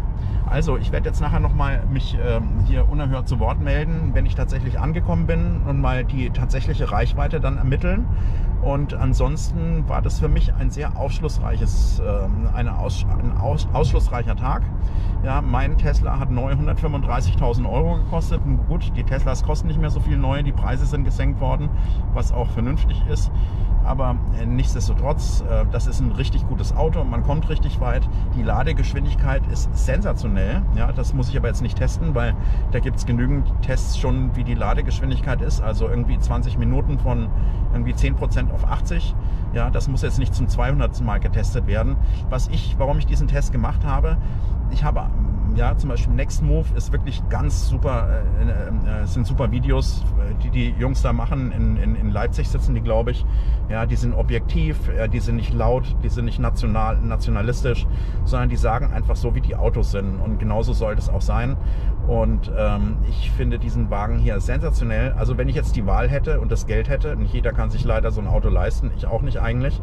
Also, ich werde jetzt nachher nochmal mich ähm, hier unerhört zu Wort melden, wenn ich tatsächlich angekommen bin, und mal die tatsächliche Reichweite dann ermitteln. Und ansonsten war das für mich ein sehr aufschlussreiches, äh, eine Aus, ein Aus, ausschlussreicher Tag. Ja, mein Tesla hat neu hundertfünfunddreißigtausend Euro gekostet. Und gut, die Teslas kosten nicht mehr so viel neu, die Preise sind gesenkt worden, was auch vernünftig ist. Aber äh, nichtsdestotrotz, äh, das ist ein richtig gutes Auto, man kommt richtig weit. Die Ladegeschwindigkeit ist sensationell. Ja, das muss ich aber jetzt nicht testen, weil da gibt es genügend Tests schon, wie die Ladegeschwindigkeit ist. Also irgendwie zwanzig Minuten von irgendwie zehn Prozent auf achtzig. Ja, das muss jetzt nicht zum zweihundertsten Mal getestet werden. Was ich, warum ich diesen Test gemacht habe, ich habe ja zum Beispiel NextMove ist wirklich ganz super, äh, äh, sind super Videos, die die Jungs da machen. In, in, in Leipzig sitzen die, glaube ich. Ja, die sind objektiv, äh, die sind nicht laut, die sind nicht national, nationalistisch, sondern die sagen einfach so, wie die Autos sind. Und genauso sollte es auch sein. Und ähm, ich finde diesen Wagen hier sensationell. Also wenn ich jetzt die Wahl hätte und das Geld hätte, nicht jeder kann sich leider so ein Auto leisten, ich auch nicht eigentlich,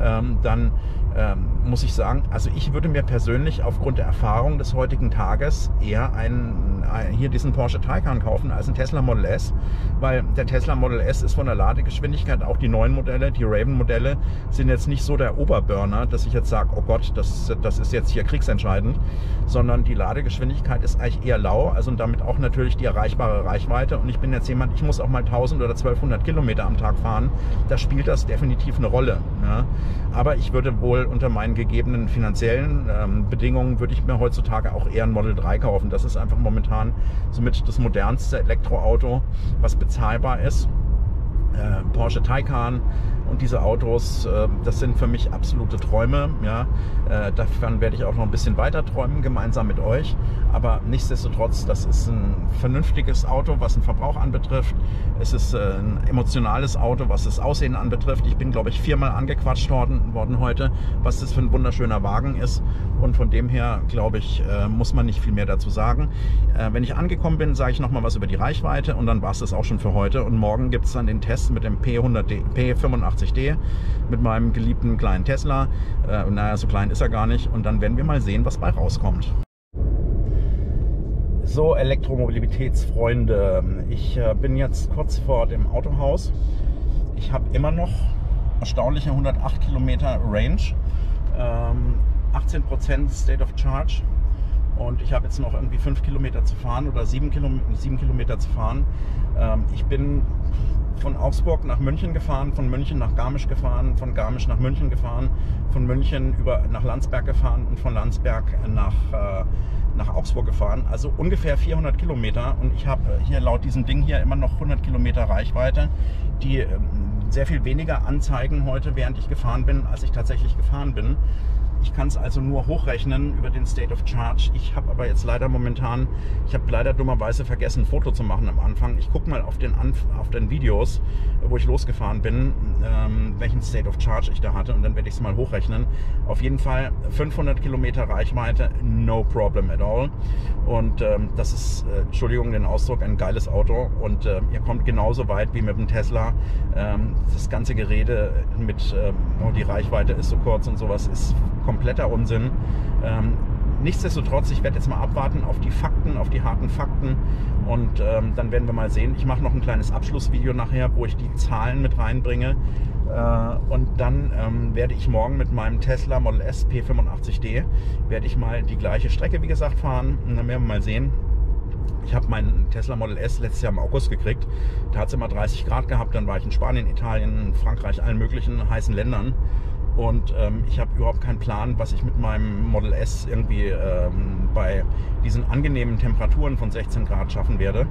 ähm, dann ähm, muss ich sagen, also ich würde mir persönlich aufgrund der Erfahrung des heutigen Tages eher einen, einen, hier diesen Porsche Taycan kaufen als einen Tesla Model S, weil der Tesla Model S ist von der Ladegeschwindigkeit, auch die neuen Modelle, die Raven-Modelle, sind jetzt nicht so der Oberburner, dass ich jetzt sage, oh Gott, das, das ist jetzt hier kriegsentscheidend, sondern die Ladegeschwindigkeit ist eigentlich eher laut. Also und damit auch natürlich die erreichbare Reichweite. Und ich bin jetzt jemand, ich muss auch mal tausend oder zwölfhundert Kilometer am Tag fahren. Da spielt das definitiv eine Rolle. Ja. Aber ich würde wohl unter meinen gegebenen finanziellen ähm, Bedingungen, würde ich mir heutzutage auch eher ein Model drei kaufen. Das ist einfach momentan somit das modernste Elektroauto, was bezahlbar ist. äh, Porsche Taycan und diese Autos, äh, das sind für mich absolute Träume. Ja? Äh, davon werde ich auch noch ein bisschen weiter träumen, gemeinsam mit euch. Aber nichtsdestotrotz, das ist ein vernünftiges Auto, was den Verbrauch anbetrifft. Es ist äh, ein emotionales Auto, was das Aussehen anbetrifft. Ich bin, glaube ich, viermal angequatscht worden, worden heute, was das für ein wunderschöner Wagen ist. Und von dem her, glaube ich, äh, muss man nicht viel mehr dazu sagen. Äh, wenn ich angekommen bin, sage ich nochmal was über die Reichweite und dann war es das auch schon für heute. Und morgen gibt es dann den Test mit dem P fünfundachtzig D mit meinem geliebten kleinen Tesla. Äh, naja, so klein ist er gar nicht. Und dann werden wir mal sehen, was bei rauskommt. So, Elektromobilitätsfreunde, ich äh, bin jetzt kurz vor dem Autohaus. Ich habe immer noch erstaunliche hundertacht Kilometer Range, ähm, achtzehn Prozent State of Charge. Und ich habe jetzt noch irgendwie fünf Kilometer zu fahren oder sieben Kilometer zu fahren. Ähm, ich bin von Augsburg nach München gefahren, von München nach Garmisch gefahren, von Garmisch nach München gefahren, von München über nach Landsberg gefahren und von Landsberg nach, äh, nach Augsburg gefahren. Also ungefähr vierhundert Kilometer und ich habe hier laut diesem Ding hier immer noch hundert Kilometer Reichweite, die äh, sehr viel weniger anzeigen heute, während ich gefahren bin, als ich tatsächlich gefahren bin. Ich kann es also nur hochrechnen über den State of Charge. Ich habe aber jetzt leider momentan, ich habe leider dummerweise vergessen, ein Foto zu machen am Anfang. Ich gucke mal auf den, Anf auf den Videos, wo ich losgefahren bin, ähm, welchen State of Charge ich da hatte und dann werde ich es mal hochrechnen. Auf jeden Fall fünfhundert Kilometer Reichweite, no problem at all. Und ähm, das ist, äh, Entschuldigung den Ausdruck, ein geiles Auto und äh, ihr kommt genauso weit wie mit dem Tesla. Ähm, das ganze Gerede mit, ähm, oh, die Reichweite ist so kurz und sowas ist kompletter Unsinn. Ähm, nichtsdestotrotz, ich werde jetzt mal abwarten auf die Fakten, auf die harten Fakten und ähm, dann werden wir mal sehen. Ich mache noch ein kleines Abschlussvideo nachher, wo ich die Zahlen mit reinbringe äh, und dann ähm, werde ich morgen mit meinem Tesla Model S P fünfundachtzig D werde ich mal die gleiche Strecke, wie gesagt, fahren und dann werden wir mal sehen. Ich habe meinen Tesla Model S letztes Jahr im August gekriegt. Da hat es immer dreißig Grad gehabt, dann war ich in Spanien, Italien, Frankreich, allen möglichen heißen Ländern. Und ähm, ich habe überhaupt keinen Plan, was ich mit meinem Model S irgendwie ähm, bei diesen angenehmen Temperaturen von sechzehn Grad schaffen werde.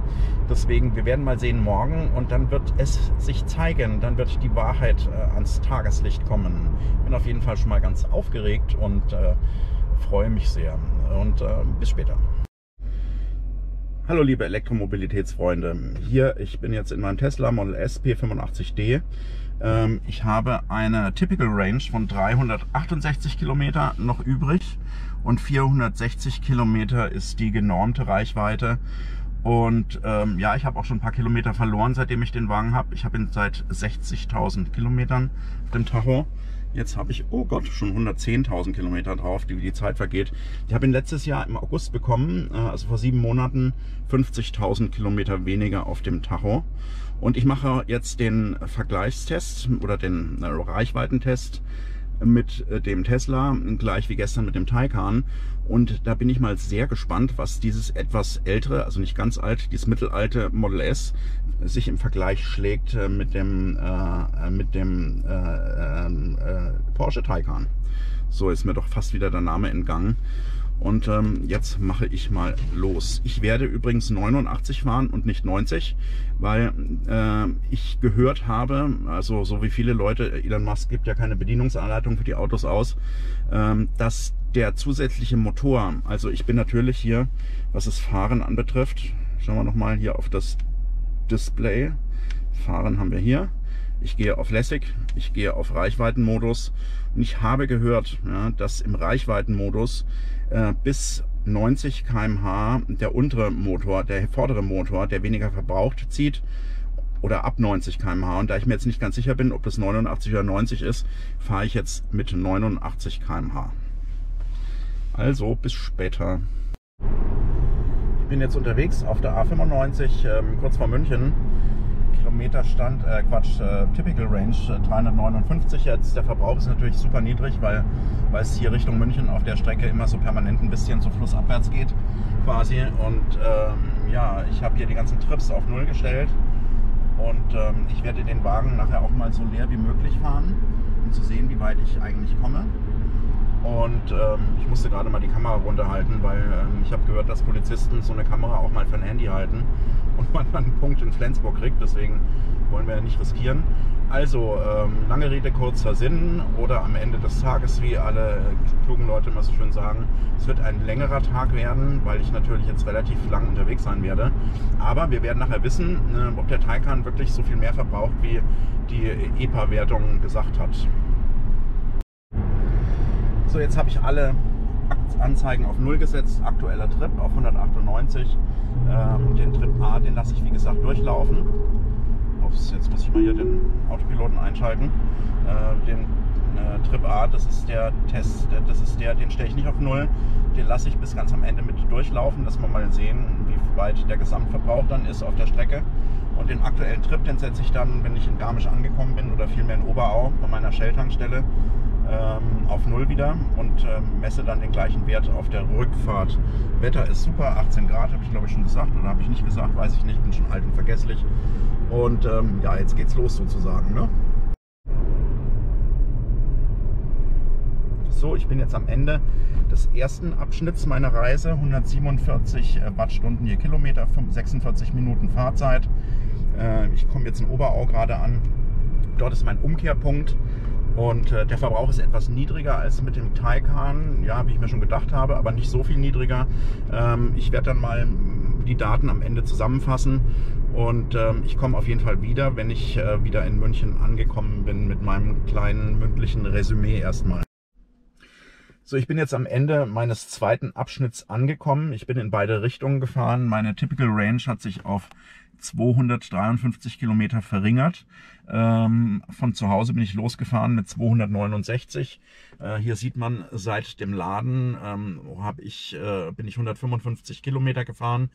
Deswegen, wir werden mal sehen morgen und dann wird es sich zeigen, dann wird die Wahrheit äh, ans Tageslicht kommen. Bin auf jeden Fall schon mal ganz aufgeregt und äh, freue mich sehr. Und äh, bis später. Hallo liebe Elektromobilitätsfreunde, hier, ich bin jetzt in meinem Tesla Model S P fünfundachtzig D. Ich habe eine Typical Range von dreihundertachtundsechzig Kilometer noch übrig und vierhundertsechzig Kilometer ist die genormte Reichweite. Und ähm, ja, ich habe auch schon ein paar Kilometer verloren, seitdem ich den Wagen habe. Ich habe ihn seit sechzigtausend Kilometern auf dem Tacho. Jetzt habe ich, oh Gott, schon hundertzehntausend Kilometer drauf, die die Zeit vergeht. Ich habe ihn letztes Jahr im August bekommen, also vor sieben Monaten, fünfzigtausend Kilometer weniger auf dem Tacho. Und ich mache jetzt den Vergleichstest oder den Reichweitentest mit dem Tesla, gleich wie gestern mit dem Taycan. Und da bin ich mal sehr gespannt, was dieses etwas ältere, also nicht ganz alt, dieses mittelalte Model S sich im Vergleich schlägt mit dem, äh, mit dem äh, äh, Porsche Taycan. So, ist mir doch fast wieder der Name entgangen. Und ähm, jetzt mache ich mal los. Ich werde übrigens neunundachtzig fahren und nicht neunzig, weil äh, ich gehört habe, also so wie viele Leute, Elon Musk gibt ja keine Bedienungsanleitung für die Autos aus, ähm, dass der zusätzliche Motor, also ich bin natürlich hier, was das Fahren anbetrifft, schauen wir nochmal hier auf das Display, Fahren haben wir hier. Ich gehe auf Lässig, ich gehe auf Reichweitenmodus und ich habe gehört, ja, dass im Reichweitenmodus äh, bis neunzig Kilometer pro Stunde der untere Motor, der vordere Motor, der weniger verbraucht, zieht oder ab neunzig Kilometer pro Stunde. Und da ich mir jetzt nicht ganz sicher bin, ob das neunundachtzig oder neunzig ist, fahre ich jetzt mit neunundachtzig Kilometer pro Stunde. Also bis später. Ich bin jetzt unterwegs auf der A fünfundneunzig, ähm, kurz vor München. Kilometerstand, äh, Quatsch, äh, Typical Range äh, dreihundertneunundfünfzig jetzt. Der Verbrauch ist natürlich super niedrig, weil, weil es hier Richtung München auf der Strecke immer so permanent ein bisschen so flussabwärts geht quasi. Und ähm, ja, ich habe hier die ganzen Trips auf Null gestellt und ähm, ich werde den Wagen nachher auch mal so leer wie möglich fahren, um zu sehen, wie weit ich eigentlich komme. Und ähm, ich musste gerade mal die Kamera runterhalten, weil ähm, ich habe gehört, dass Polizisten so eine Kamera auch mal für ein Handy halten und man dann einen Punkt in Flensburg kriegt. Deswegen wollen wir ja nicht riskieren. Also, ähm, lange Rede, kurzer Sinn oder am Ende des Tages, wie alle klugen Leute immer so schön sagen, es wird ein längerer Tag werden, weil ich natürlich jetzt relativ lang unterwegs sein werde. Aber wir werden nachher wissen, äh, ob der Taycan wirklich so viel mehr verbraucht, wie die E P A-Wertung gesagt hat. So, jetzt habe ich alle Anzeigen auf null gesetzt, aktueller Trip auf hundertachtundneunzig. Ähm, den Trip A, den lasse ich wie gesagt durchlaufen. Ups, jetzt muss ich mal hier den Autopiloten einschalten. Äh, den äh, Trip A, das ist der Test, das ist der, den stelle ich nicht auf null. Den lasse ich bis ganz am Ende mit durchlaufen, dass wir mal sehen, wie weit der Gesamtverbrauch dann ist auf der Strecke. Und den aktuellen Trip, den setze ich dann, wenn ich in Garmisch angekommen bin oder vielmehr in Oberau bei meiner Shell-Tankstelle, auf null wieder und ähm, messe dann den gleichen Wert auf der Rückfahrt. Wetter ist super, achtzehn Grad habe ich glaube ich schon gesagt oder habe ich nicht gesagt, weiß ich nicht, bin schon alt und vergesslich. Und ähm, ja, jetzt geht's los sozusagen, ne? So, ich bin jetzt am Ende des ersten Abschnitts meiner Reise, hundertsiebenundvierzig Wattstunden je Kilometer, sechsundvierzig Minuten Fahrzeit. Äh, ich komme jetzt in Oberau gerade an, dort ist mein Umkehrpunkt. Und der Verbrauch ist etwas niedriger als mit dem Taycan, ja, wie ich mir schon gedacht habe, aber nicht so viel niedriger. Ich werde dann mal die Daten am Ende zusammenfassen und ich komme auf jeden Fall wieder, wenn ich wieder in München angekommen bin mit meinem kleinen mündlichen Resümee erstmal. So, ich bin jetzt am Ende meines zweiten Abschnitts angekommen. Ich bin in beide Richtungen gefahren. Meine Typical Range hat sich auf zweihundertdreiundfünfzig Kilometer verringert. Ähm, von zu Hause bin ich losgefahren mit zweihundertneunundsechzig. Äh, hier sieht man, seit dem Laden ähm, hab ich, äh, bin ich hundertfünfundfünfzig Kilometer gefahren.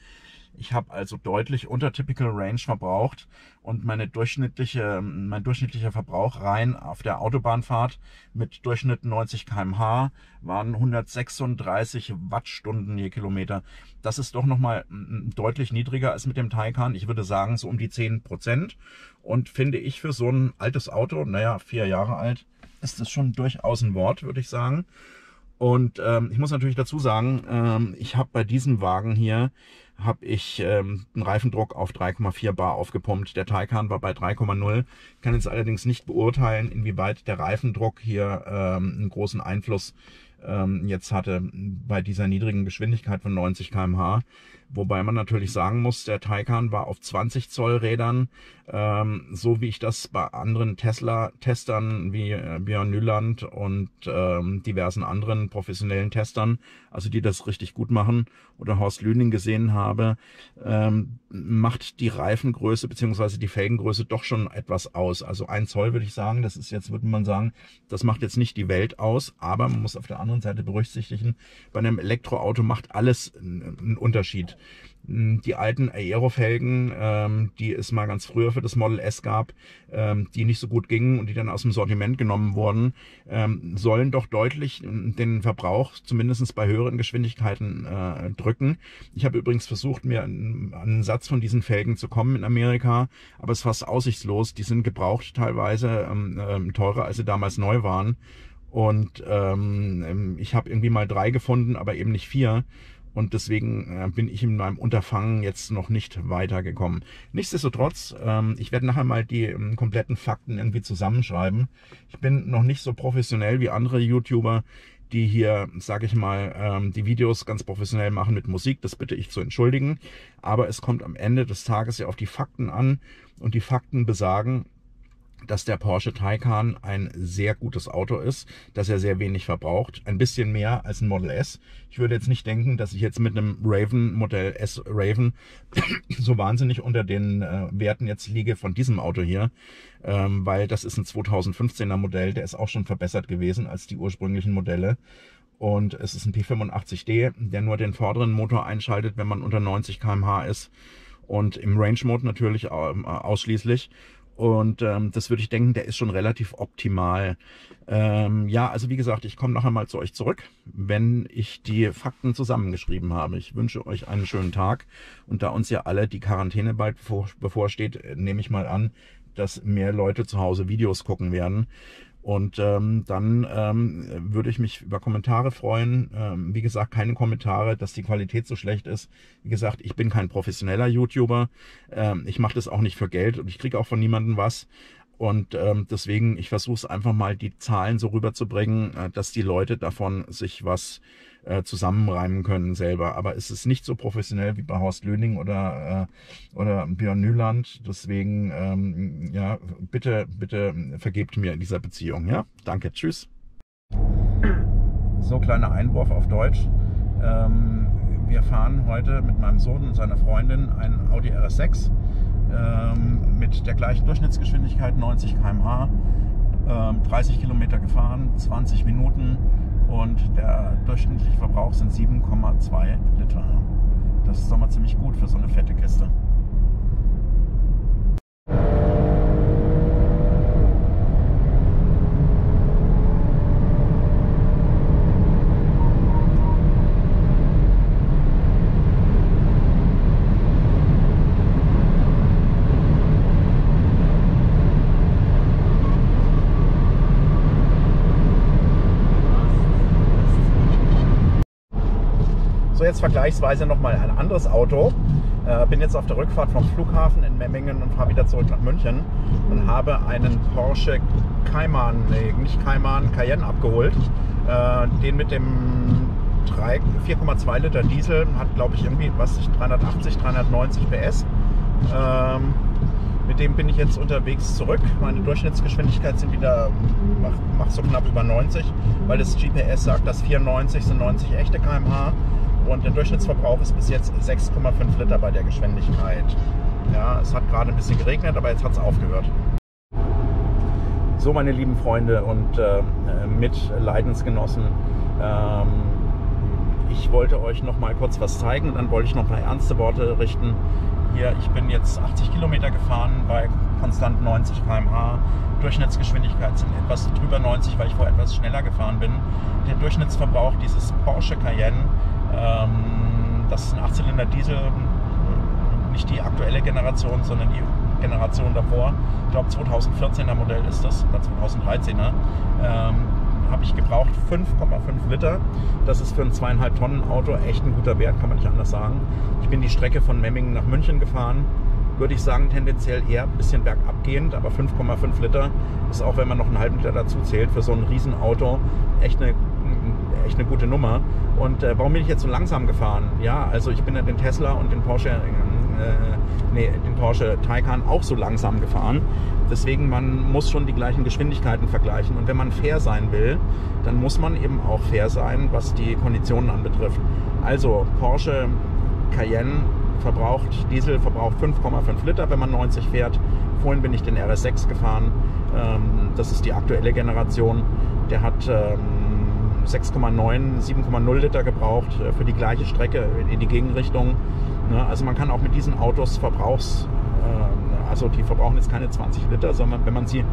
Ich habe also deutlich unter Typical Range verbraucht und meine durchschnittliche, mein durchschnittlicher Verbrauch rein auf der Autobahnfahrt mit Durchschnitt neunzig Kilometer pro Stunde waren hundertsechsunddreißig Wattstunden je Kilometer. Das ist doch nochmal deutlich niedriger als mit dem Taycan. Ich würde sagen so um die zehn Prozent. Und finde ich für so ein altes Auto, naja, vier Jahre alt, ist das schon durchaus ein Wort, würde ich sagen. Und ähm, ich muss natürlich dazu sagen, ähm, ich habe bei diesem Wagen hier habe ich ähm, einen Reifendruck auf drei Komma vier bar aufgepumpt. Der Taycan war bei drei Komma null. Ich kann jetzt allerdings nicht beurteilen, inwieweit der Reifendruck hier ähm, einen großen Einfluss ähm, jetzt hatte bei dieser niedrigen Geschwindigkeit von neunzig Kilometer pro Stunde. Wobei man natürlich sagen muss, der Taycan war auf zwanzig Zoll Rädern, ähm, so wie ich das bei anderen Tesla-Testern wie äh, Björn Nyland und ähm, diversen anderen professionellen Testern, also die das richtig gut machen, oder Horst Lüning gesehen habe, ähm, macht die Reifengröße bzw. die Felgengröße doch schon etwas aus. Also ein Zoll würde ich sagen, das ist jetzt, würde man sagen, das macht jetzt nicht die Welt aus, aber man muss auf der anderen Seite berücksichtigen, bei einem Elektroauto macht alles einen Unterschied. Die alten Aero-Felgen, ähm, die es mal ganz früher für das Model S gab, ähm, die nicht so gut gingen und die dann aus dem Sortiment genommen wurden, ähm, sollen doch deutlich den Verbrauch zumindest bei höheren Geschwindigkeiten äh, drücken. Ich habe übrigens versucht, mir an einen Satz von diesen Felgen zu kommen in Amerika, aber es ist fast aussichtslos. Die sind gebraucht teilweise ähm, teurer, als sie damals neu waren. Und ähm, ich habe irgendwie mal drei gefunden, aber eben nicht vier. Und deswegen bin ich in meinem Unterfangen jetzt noch nicht weitergekommen. Nichtsdestotrotz, ich werde nachher mal die kompletten Fakten irgendwie zusammenschreiben. Ich bin noch nicht so professionell wie andere YouTuber, die hier, sage ich mal, die Videos ganz professionell machen mit Musik. Das bitte ich zu entschuldigen. Aber es kommt am Ende des Tages ja auf die Fakten an. Und die Fakten besagen, dass der Porsche Taycan ein sehr gutes Auto ist, dass er sehr wenig verbraucht, ein bisschen mehr als ein Model S. Ich würde jetzt nicht denken, dass ich jetzt mit einem Raven, Model S Raven, so wahnsinnig unter den äh, Werten jetzt liege von diesem Auto hier, ähm, weil das ist ein zweitausendfünfzehner Modell, der ist auch schon verbessert gewesen als die ursprünglichen Modelle. Und es ist ein P fünfundachtzig D, der nur den vorderen Motor einschaltet, wenn man unter neunzig Kilometer pro Stunde ist und im Range Mode natürlich äh, ausschließlich. Und ähm, das würde ich denken, der ist schon relativ optimal. Ähm, ja, also wie gesagt, ich komme nachher mal zu euch zurück, wenn ich die Fakten zusammengeschrieben habe. Ich wünsche euch einen schönen Tag. Und da uns ja alle die Quarantäne bald bevorsteht, nehme ich mal an, dass mehr Leute zu Hause Videos gucken werden. Und ähm, dann ähm, würde ich mich über Kommentare freuen. Ähm, wie gesagt, keine Kommentare, dass die Qualität so schlecht ist. Wie gesagt, ich bin kein professioneller YouTuber. Ähm, ich mache das auch nicht für Geld und ich kriege auch von niemandem was. Und ähm, deswegen, ich versuche es einfach mal, die Zahlen so rüberzubringen, äh, dass die Leute davon sich was äh, zusammenreimen können selber. Aber es ist nicht so professionell wie bei Horst Lüning oder, äh, oder Björn Nyland. Deswegen, ähm, ja, bitte, bitte vergebt mir in dieser Beziehung. Ja, danke, tschüss. So, kleiner Einwurf auf Deutsch. Ähm, wir fahren heute mit meinem Sohn und seiner Freundin einen Audi R sechs. Mit der gleichen Durchschnittsgeschwindigkeit neunzig Kilometer pro Stunde, dreißig Kilometer gefahren, zwanzig Minuten, und der durchschnittliche Verbrauch sind sieben Komma zwei Liter. Das ist doch mal ziemlich gut für so eine fette Kiste. Jetzt vergleichsweise nochmal ein anderes Auto. Äh, bin jetzt auf der Rückfahrt vom Flughafen in Memmingen und fahre wieder zurück nach München und habe einen Porsche Cayenne, nee, nicht Cayenne, Cayenne abgeholt. Äh, den mit dem vier Komma zwei Liter Diesel, hat glaube ich irgendwie was dreihundertachtzig, dreihundertneunzig PS. Ähm, mit dem bin ich jetzt unterwegs zurück. Meine Durchschnittsgeschwindigkeit sind wieder, macht mach so knapp über neunzig, weil das G P S sagt, dass vierundneunzig sind neunzig echte Kilometer pro Stunde. Und der Durchschnittsverbrauch ist bis jetzt sechs Komma fünf Liter bei der Geschwindigkeit. Ja, es hat gerade ein bisschen geregnet, aber jetzt hat es aufgehört. So, meine lieben Freunde und äh, Mitleidensgenossen, ähm, ich wollte euch noch mal kurz was zeigen und dann wollte ich noch mal ernste Worte richten. Hier, ich bin jetzt achtzig Kilometer gefahren bei konstant neunzig Kilometer pro Stunde. Durchschnittsgeschwindigkeit sind etwas drüber neunzig, weil ich vorher etwas schneller gefahren bin. Der Durchschnittsverbrauch dieses Porsche Cayenne, das ist ein Achtzylinder Diesel, nicht die aktuelle Generation, sondern die Generation davor. Ich glaube zweitausendvierzehner Modell ist das, oder zweitausenddreizehner. Ähm, habe ich gebraucht fünf Komma fünf Liter. Das ist für ein zweieinhalb Tonnen Auto echt ein guter Wert, kann man nicht anders sagen. Ich bin die Strecke von Memmingen nach München gefahren. Würde ich sagen, tendenziell eher ein bisschen bergab gehend, aber fünf Komma fünf Liter ist auch, wenn man noch einen halben Liter dazu zählt, für so ein Riesenauto echt eine echt eine gute Nummer. Und äh, warum bin ich jetzt so langsam gefahren? Ja, also ich bin ja den Tesla und den Porsche, äh, nee, den Porsche Taycan auch so langsam gefahren. Deswegen, man muss schon die gleichen Geschwindigkeiten vergleichen. Und wenn man fair sein will, dann muss man eben auch fair sein, was die Konditionen anbetrifft. Also Porsche Cayenne verbraucht, Diesel verbraucht fünf Komma fünf Liter, wenn man neunzig fährt. Vorhin bin ich den R S sechs gefahren. Ähm, das ist die aktuelle Generation. Der hat ähm, sechs Komma neun, sieben Komma null Liter gebraucht für die gleiche Strecke in die Gegenrichtung. Also man kann auch mit diesen Autos Verbrauchs, also die verbrauchen jetzt keine zwanzig Liter, sondern wenn man sie,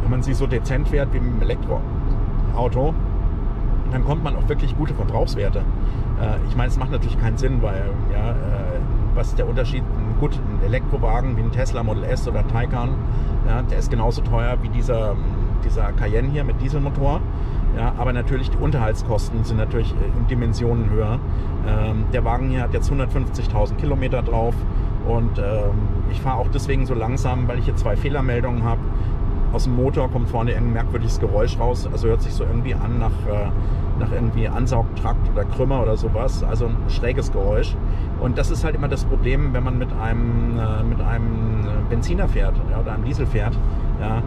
wenn man sie so dezent fährt wie mit einem Elektroauto, dann kommt man auf wirklich gute Verbrauchswerte. Ich meine, es macht natürlich keinen Sinn, weil ja, was ist der Unterschied? Gut, ein Elektrowagen wie ein Tesla Model S oder Taycan, ja, der ist genauso teuer wie dieser, dieser Cayenne hier mit Dieselmotor. Ja, aber natürlich die Unterhaltskosten sind natürlich in Dimensionen höher. Ähm, der Wagen hier hat jetzt hundertfünfzigtausend Kilometer drauf und ähm, ich fahre auch deswegen so langsam, weil ich hier zwei Fehlermeldungen habe. Aus dem Motor kommt vorne ein merkwürdiges Geräusch raus, also hört sich so irgendwie an nach, äh, nach irgendwie Ansaugtrakt oder Krümmer oder sowas, also ein schräges Geräusch. Und das ist halt immer das Problem, wenn man mit einem, äh, mit einem Benziner fährt, ja, oder einem Diesel fährt. Ja.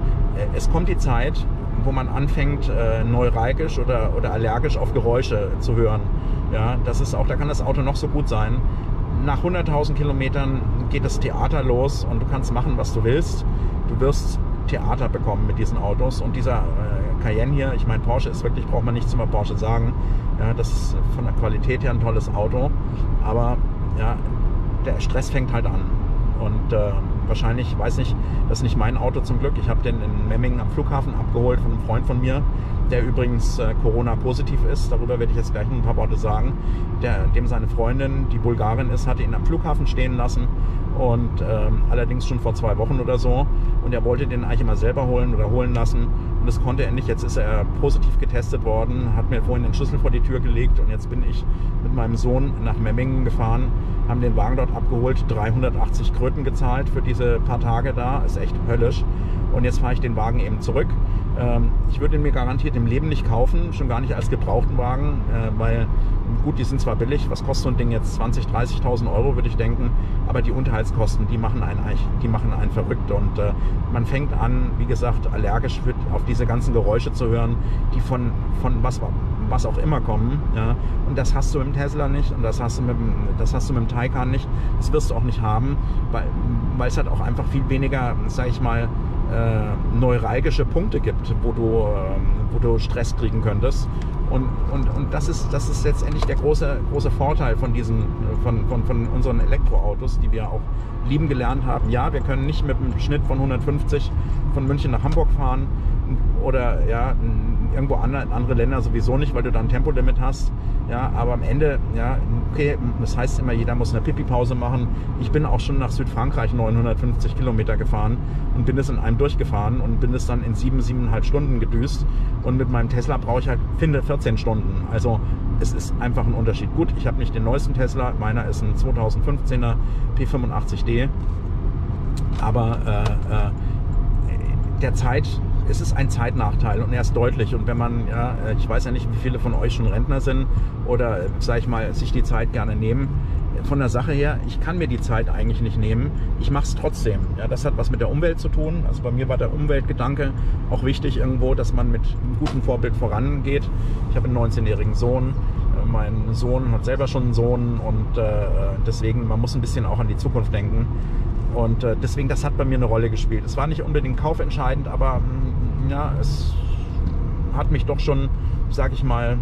Es kommt die Zeit, wo man anfängt, äh, neuralgisch oder, oder allergisch auf Geräusche zu hören. Ja, das ist auch, da kann das Auto noch so gut sein. Nach hunderttausend Kilometern geht das Theater los und du kannst machen, was du willst. Du wirst Theater bekommen mit diesen Autos. Und dieser äh, Cayenne hier, ich meine, Porsche ist wirklich, braucht man nichts über Porsche sagen. Ja, das ist von der Qualität her ein tolles Auto. Aber ja, der Stress fängt halt an. Und äh, wahrscheinlich, weiß nicht, das ist nicht mein Auto zum Glück. Ich habe den in Memmingen am Flughafen abgeholt von einem Freund von mir. der übrigens äh, Corona-positiv ist, darüber werde ich jetzt gleich ein paar Worte sagen, der, dem seine Freundin, die Bulgarin ist, hatte ihn am Flughafen stehen lassen und ähm, allerdings schon vor zwei Wochen oder so, und er wollte den eigentlich immer selber holen oder holen lassen und das konnte er nicht. Jetzt ist er positiv getestet worden, hat mir vorhin den Schlüssel vor die Tür gelegt und jetzt bin ich mit meinem Sohn nach Memmingen gefahren, haben den Wagen dort abgeholt, dreihundertachtzig Kröten gezahlt für diese paar Tage da, ist echt höllisch. Und jetzt fahre ich den Wagen eben zurück. Ich würde ihn mir garantiert im Leben nicht kaufen, schon gar nicht als gebrauchten Wagen, weil gut, die sind zwar billig, was kostet so ein Ding jetzt, zwanzigtausend, dreißigtausend Euro würde ich denken, aber die Unterhaltskosten, die machen einen, die machen einen verrückt und man fängt an, wie gesagt, allergisch auf diese ganzen Geräusche zu hören, die von, von was, was auch immer kommen. Und das hast du im Tesla nicht und das hast du mit, das hast du mit dem Taycan nicht, das wirst du auch nicht haben, weil, weil es halt auch einfach viel weniger, sage ich mal, Äh, neuralgische Punkte gibt, wo du, äh, wo du Stress kriegen könntest. Und, und, und das ist, das ist letztendlich der große, große Vorteil von, diesen, von, von, von unseren Elektroautos, die wir auch lieben gelernt haben. Ja, wir können nicht mit einem Schnitt von hundertfünfzig von München nach Hamburg fahren oder ja, irgendwo in andere Länder sowieso nicht, weil du da ein Tempolimit hast. Ja, aber am Ende, ja, okay, das heißt immer, jeder muss eine Pipi-Pause machen. Ich bin auch schon nach Südfrankreich neunhundertfünfzig Kilometer gefahren und bin das in einem durchgefahren und bin das dann in sieben, siebeneinhalb Stunden gedüst. Und mit meinem Tesla brauche ich halt, finde, vierzehn Stunden. Also es ist einfach ein Unterschied. Gut, ich habe nicht den neuesten Tesla, meiner ist ein zweitausendfünfzehner P fünfundachtzig D. Aber äh, äh, der Zeit... Es ist ein Zeitnachteil und er ist deutlich. Und wenn man, ja, ich weiß ja nicht, wie viele von euch schon Rentner sind oder, sag ich mal, sich die Zeit gerne nehmen. Von der Sache her, ich kann mir die Zeit eigentlich nicht nehmen. Ich mache es trotzdem. Ja, das hat was mit der Umwelt zu tun. Also bei mir war der Umweltgedanke auch wichtig irgendwo, dass man mit einem guten Vorbild vorangeht. Ich habe einen neunzehnjährigen Sohn. Mein Sohn hat selber schon einen Sohn und äh, deswegen, man muss ein bisschen auch an die Zukunft denken. Und äh, deswegen, das hat bei mir eine Rolle gespielt. Es war nicht unbedingt kaufentscheidend, aber ja, es hat mich doch schon, sag ich mal,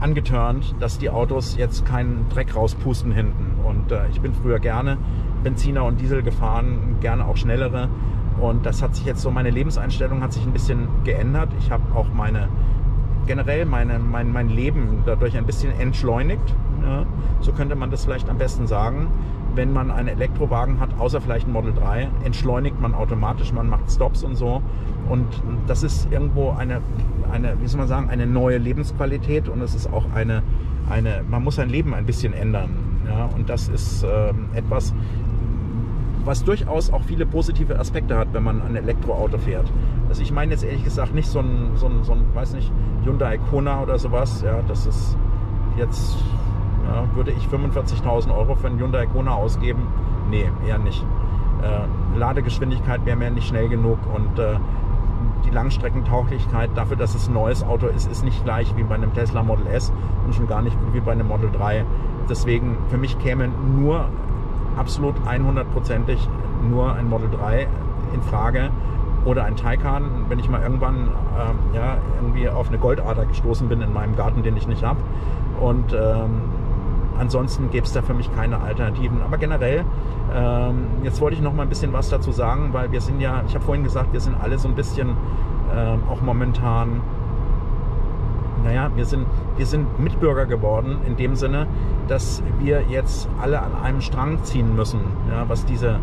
angeturnt, dass die Autos jetzt keinen Dreck rauspusten hinten. Und äh, ich bin früher gerne Benziner und Diesel gefahren, gerne auch schnellere. Und das hat sich jetzt so, meine Lebenseinstellung hat sich ein bisschen geändert. Ich habe auch meine, generell meine, mein, mein Leben dadurch ein bisschen entschleunigt. Ja, so könnte man das vielleicht am besten sagen. Wenn man einen Elektrowagen hat, außer vielleicht ein Model drei, entschleunigt man automatisch, man macht Stops und so. Und das ist irgendwo eine, eine, wie soll man sagen, eine neue Lebensqualität und es ist auch eine, eine man muss sein Leben ein bisschen ändern. Ja? Und das ist äh, etwas, was durchaus auch viele positive Aspekte hat, wenn man ein Elektroauto fährt. Also ich meine jetzt ehrlich gesagt nicht so ein, so ein, so ein weiß nicht, Hyundai Kona oder sowas, ja, das ist jetzt... Ja, würde ich fünfundvierzigtausend Euro für einen Hyundai Kona ausgeben? Nee, eher nicht. Äh, Ladegeschwindigkeit wäre mir nicht schnell genug und äh, die Langstreckentauglichkeit dafür, dass es ein neues Auto ist, ist nicht gleich wie bei einem Tesla Model S und schon gar nicht wie bei einem Model drei. Deswegen, für mich käme nur absolut hundertprozentig nur ein Model drei in Frage oder ein Taycan, wenn ich mal irgendwann äh, ja, irgendwie auf eine Goldader gestoßen bin in meinem Garten, den ich nicht habe. Und ähm, ansonsten gäbe es da für mich keine Alternativen. Aber generell, ähm, jetzt wollte ich noch mal ein bisschen was dazu sagen, weil wir sind ja, ich habe vorhin gesagt, wir sind alle so ein bisschen ähm, auch momentan, naja, wir sind, wir sind Mitbürger geworden in dem Sinne, dass wir jetzt alle an einem Strang ziehen müssen, ja, was diese,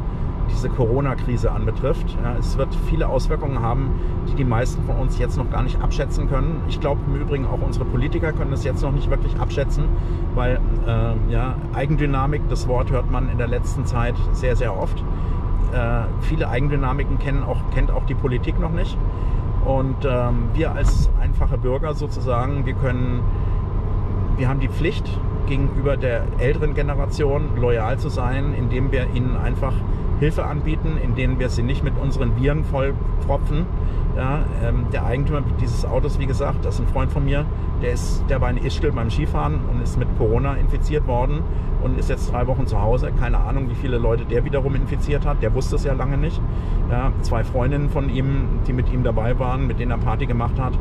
diese Corona-Krise anbetrifft. Ja, es wird viele Auswirkungen haben, die die meisten von uns jetzt noch gar nicht abschätzen können. Ich glaube im Übrigen auch unsere Politiker können das jetzt noch nicht wirklich abschätzen, weil äh, ja, Eigendynamik, das Wort hört man in der letzten Zeit sehr, sehr oft. Äh, viele Eigendynamiken kennen auch, kennt auch die Politik noch nicht. Und äh, wir als einfache Bürger sozusagen, wir können, wir haben die Pflicht, gegenüber der älteren Generation loyal zu sein, indem wir ihnen einfach Hilfe anbieten, indem wir sie nicht mit unseren Viren vollpfropfen. Ja, ähm, der Eigentümer dieses Autos, wie gesagt, das ist ein Freund von mir, der, ist, der war in Ischgl beim Skifahren und ist mit Corona infiziert worden und ist jetzt drei Wochen zu Hause. Keine Ahnung, wie viele Leute der wiederum infiziert hat. Der wusste es ja lange nicht. Ja, zwei Freundinnen von ihm, die mit ihm dabei waren, mit denen er Party gemacht hat,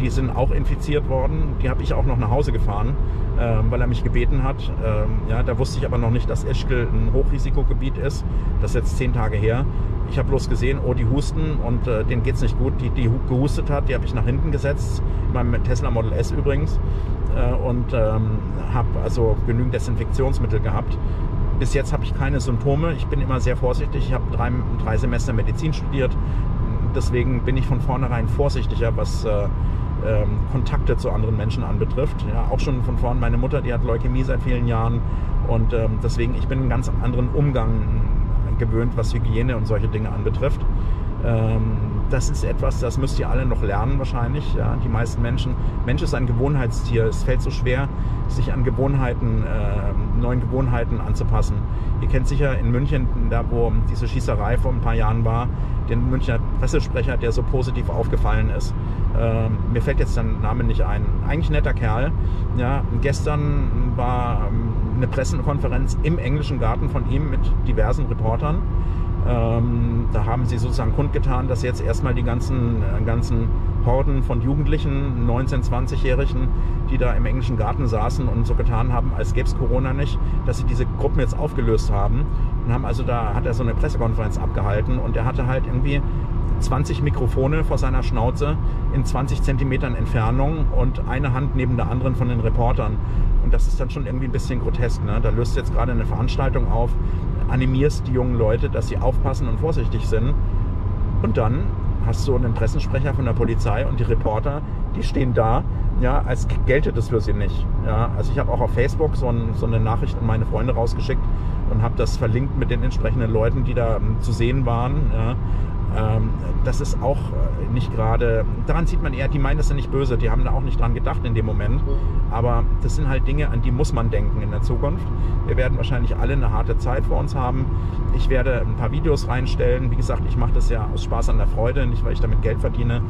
die sind auch infiziert worden. Die habe ich auch noch nach Hause gefahren, ähm, weil er mich gebeten hat. Ähm, ja, da wusste ich aber noch nicht, dass Eschkel ein Hochrisikogebiet ist. Das ist jetzt zehn Tage her. Ich habe bloß gesehen, oh, die husten und äh, denen geht es nicht gut. Die, die gehustet hat, die habe ich nach hinten gesetzt. Mein Tesla Model S übrigens. Äh, und ähm, habe also genügend Desinfektionsmittel gehabt. Bis jetzt habe ich keine Symptome. Ich bin immer sehr vorsichtig. Ich habe drei, drei Semester Medizin studiert. Deswegen bin ich von vornherein vorsichtiger, was äh, ähm, Kontakte zu anderen Menschen anbetrifft. Ja, auch schon von vorn meine Mutter, die hat Leukämie seit vielen Jahren. Und ähm, deswegen, ich bin einen ganz anderen Umgang gewöhnt, was Hygiene und solche Dinge anbetrifft. Ähm, das ist etwas, das müsst ihr alle noch lernen wahrscheinlich. Ja, die meisten Menschen. Mensch ist ein Gewohnheitstier. Es fällt so schwer, sich an Gewohnheiten, äh, neuen Gewohnheiten anzupassen. Ihr kennt sicher in München, da wo diese Schießerei vor ein paar Jahren war, den Münchner Pressesprecher, der so positiv aufgefallen ist. Ähm, mir fällt jetzt der Name nicht ein. Eigentlich netter Kerl. Ja, gestern war eine Pressekonferenz im Englischen Garten von ihm mit diversen Reportern. Ähm, da haben sie sozusagen kundgetan, dass jetzt erstmal die ganzen, ganzen Horden von Jugendlichen, neunzehn-, zwanzigjährigen, die da im Englischen Garten saßen und so getan haben, als gäbe es Corona nicht, dass sie diese Gruppen jetzt aufgelöst haben. Und haben also da hat er so eine Pressekonferenz abgehalten und er hatte halt irgendwie zwanzig Mikrofone vor seiner Schnauze in zwanzig Zentimetern Entfernung und eine Hand neben der anderen von den Reportern. Und das ist dann schon irgendwie ein bisschen grotesk. Ne? Da löst jetzt gerade eine Veranstaltung auf, animierst die jungen Leute, dass sie aufpassen und vorsichtig sind. Und dann hast du einen Pressesprecher von der Polizei und die Reporter, die stehen da, ja, als gelte das für sie nicht. Ja? Also ich habe auch auf Facebook so, ein, so eine Nachricht an meine Freunde rausgeschickt und habe das verlinkt mit den entsprechenden Leuten, die da m, zu sehen waren. Ja? Das ist auch nicht gerade, daran sieht man eher, die meinen, das sind nicht böse, die haben da auch nicht dran gedacht in dem Moment, aber das sind halt Dinge, an die muss man denken in der Zukunft. Wir werden wahrscheinlich alle eine harte Zeit vor uns haben. Ich werde ein paar Videos reinstellen, wie gesagt, ich mache das ja aus Spaß an der Freude, nicht weil ich damit Geld verdiene.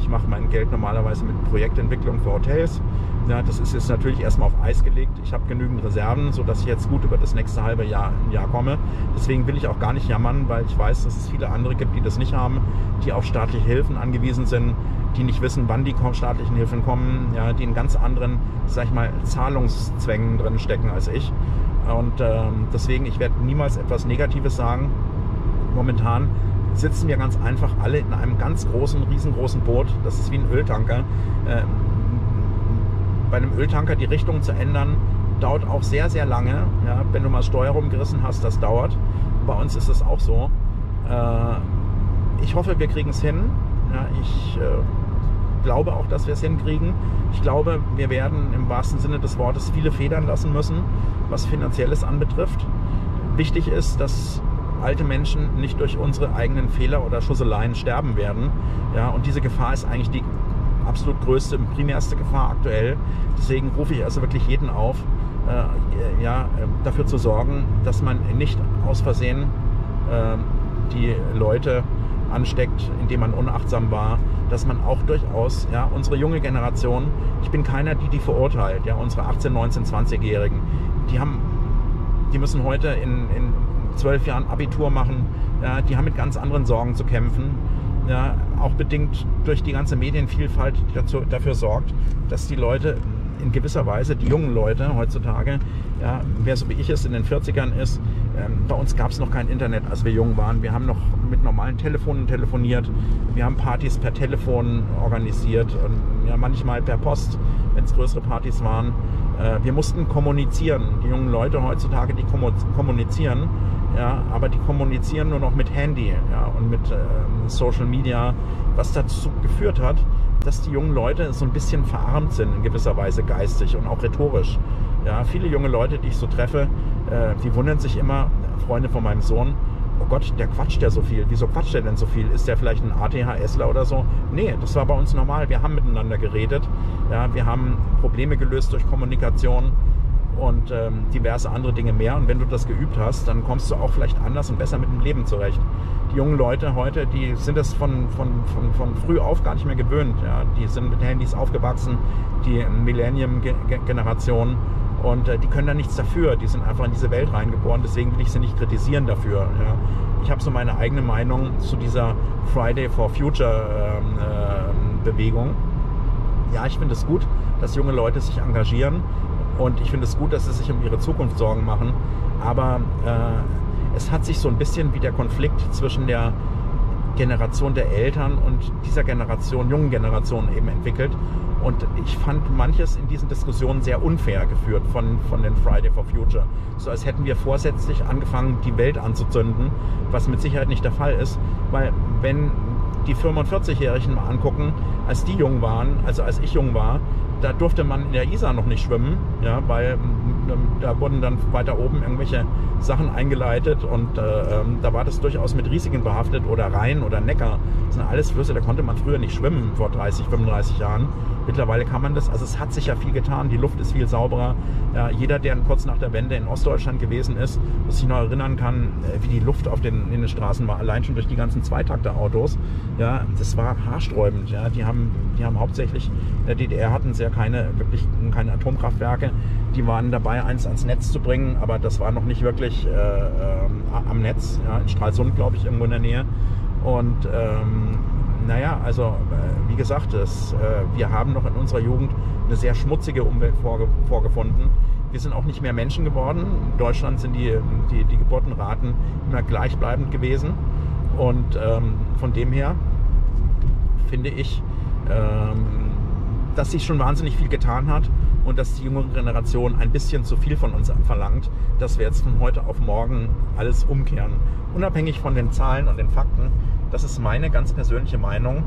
Ich mache mein Geld normalerweise mit Projektentwicklung für Hotels. Ja, das ist jetzt natürlich erstmal auf Eis gelegt. Ich habe genügend Reserven, sodass ich jetzt gut über das nächste halbe Jahr, Jahr komme. Deswegen will ich auch gar nicht jammern, weil ich weiß, dass es viele andere gibt, die das nicht haben, die auf staatliche Hilfen angewiesen sind, die nicht wissen, wann die staatlichen Hilfen kommen, ja, die in ganz anderen, sag ich mal, Zahlungszwängen drin stecken als ich. Und äh, deswegen, ich werde niemals etwas Negatives sagen. Momentan sitzen wir ganz einfach alle in einem ganz großen, riesengroßen Boot. Das ist wie ein Öltanker. Äh, Bei einem Öltanker die Richtung zu ändern, dauert auch sehr, sehr lange. Ja, wenn du mal das Steuer rumgerissen hast, das dauert. Bei uns ist das auch so. Äh, ich hoffe, wir kriegen es hin. Ja, ich äh, glaube auch, dass wir es hinkriegen. Ich glaube, wir werden im wahrsten Sinne des Wortes viele Federn lassen müssen, was Finanzielles anbetrifft. Wichtig ist, dass alte Menschen nicht durch unsere eigenen Fehler oder Schusseleien sterben werden. Ja, und diese Gefahr ist eigentlich die absolut größte, primärste Gefahr aktuell. Deswegen rufe ich also wirklich jeden auf, äh, ja, dafür zu sorgen, dass man nicht aus Versehen äh, die Leute ansteckt, indem man unachtsam war, dass man auch durchaus, ja, unsere junge Generation, ich bin keiner, die die verurteilt, ja, unsere achtzehn-, neunzehn-, zwanzigjährigen, die haben, die müssen heute in, in zwölf Jahren Abitur machen, ja, die haben mit ganz anderen Sorgen zu kämpfen. Ja, auch bedingt durch die ganze Medienvielfalt, die dazu, dafür sorgt, dass die Leute in gewisser Weise, die jungen Leute heutzutage, ja, wer so wie ich es in den vierzigern ist, ähm, bei uns gab es noch kein Internet, als wir jung waren. Wir haben noch mit normalen Telefonen telefoniert, wir haben Partys per Telefon organisiert und ja, manchmal per Post, wenn es größere Partys waren. Äh, wir mussten kommunizieren. Die jungen Leute heutzutage, die kommunizieren, ja, aber die kommunizieren nur noch mit Handy, ja, und mit äh, Social Media, was dazu geführt hat, dass die jungen Leute so ein bisschen verarmt sind in gewisser Weise geistig und auch rhetorisch. Ja, viele junge Leute, die ich so treffe, äh, die wundern sich immer, Freunde von meinem Sohn, oh Gott, der quatscht ja so viel. Wieso quatscht der denn so viel? Ist der vielleicht ein ADHSler oder so? Nee, das war bei uns normal. Wir haben miteinander geredet. Ja, wir haben Probleme gelöst durch Kommunikation und ähm, diverse andere Dinge mehr. Und wenn du das geübt hast, dann kommst du auch vielleicht anders und besser mit dem Leben zurecht. Die jungen Leute heute, die sind das von, von, von, von früh auf gar nicht mehr gewöhnt. Ja. Die sind mit Handys aufgewachsen, die Millennium-Generation. Und äh, die können da nichts dafür. Die sind einfach in diese Welt reingeboren. Deswegen will ich sie nicht kritisieren dafür. Ja. Ich habe so meine eigene Meinung zu dieser Friday for Future ähm, äh, Bewegung. ja, ich finde es gut, dass junge Leute sich engagieren und ich finde es gut, dass sie sich um ihre Zukunft Sorgen machen, aber äh, es hat sich so ein bisschen wie der Konflikt zwischen der Generation der Eltern und dieser Generation, jungen Generation eben entwickelt. Und ich fand manches in diesen Diskussionen sehr unfair geführt von, von den Friday for Future. So als hätten wir vorsätzlich angefangen, die Welt anzuzünden, was mit Sicherheit nicht der Fall ist, weil wenn die fünfundvierzigjährigen mal angucken, als die jung waren, also als ich jung war, da durfte man in der Isar noch nicht schwimmen, ja, weil da wurden dann weiter oben irgendwelche Sachen eingeleitet und äh, da war das durchaus mit Risiken behaftet, oder Rhein oder Neckar. Das sind alles Flüsse, da konnte man früher nicht schwimmen vor dreißig, fünfunddreißig Jahren. Mittlerweile kann man das, also es hat sich ja viel getan, die Luft ist viel sauberer. Ja, jeder, der kurz nach der Wende in Ostdeutschland gewesen ist, muss sich noch erinnern kann, wie die Luft auf den, in den Straßen war, allein schon durch die ganzen Zweitakter-Autos. Ja, das war haarsträubend. Ja. Die haben, die haben hauptsächlich, in der D D R hatten sie ja keine, wirklich keine Atomkraftwerke, die waren dabei, eins ans Netz zu bringen, aber das war noch nicht wirklich äh, am Netz, ja, in Stralsund, glaube ich, irgendwo in der Nähe. Und ähm, naja, also äh, wie gesagt, das, äh, wir haben noch in unserer Jugend eine sehr schmutzige Umwelt vorge vorgefunden. Wir sind auch nicht mehr Menschen geworden. In Deutschland sind die, die, die Geburtenraten immer gleichbleibend gewesen. Und ähm, von dem her finde ich, ähm, dass sich schon wahnsinnig viel getan hat und dass die jüngere Generation ein bisschen zu viel von uns verlangt, dass wir jetzt von heute auf morgen alles umkehren. Unabhängig von den Zahlen und den Fakten, das ist meine ganz persönliche Meinung,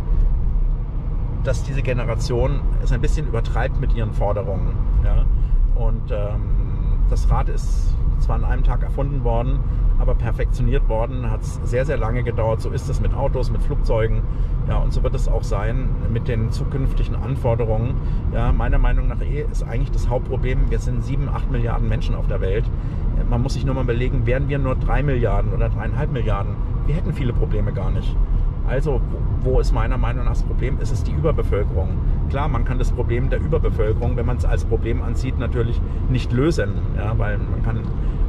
dass diese Generation es ein bisschen übertreibt mit ihren Forderungen. Ja? Und ähm, das Rad ist zwar an einem Tag erfunden worden, aber perfektioniert worden, hat es sehr, sehr lange gedauert. So ist es mit Autos, mit Flugzeugen, ja, und so wird es auch sein mit den zukünftigen Anforderungen. Ja, meiner Meinung nach eh ist eigentlich das Hauptproblem, wir sind sieben, acht Milliarden Menschen auf der Welt. Man muss sich nur mal überlegen, wären wir nur drei Milliarden oder dreieinhalb Milliarden, wir hätten viele Probleme gar nicht. Also, wo ist meiner Meinung nach das Problem? Es ist die Überbevölkerung. Klar, man kann das Problem der Überbevölkerung, wenn man es als Problem ansieht, natürlich nicht lösen. Ja, weil man kann,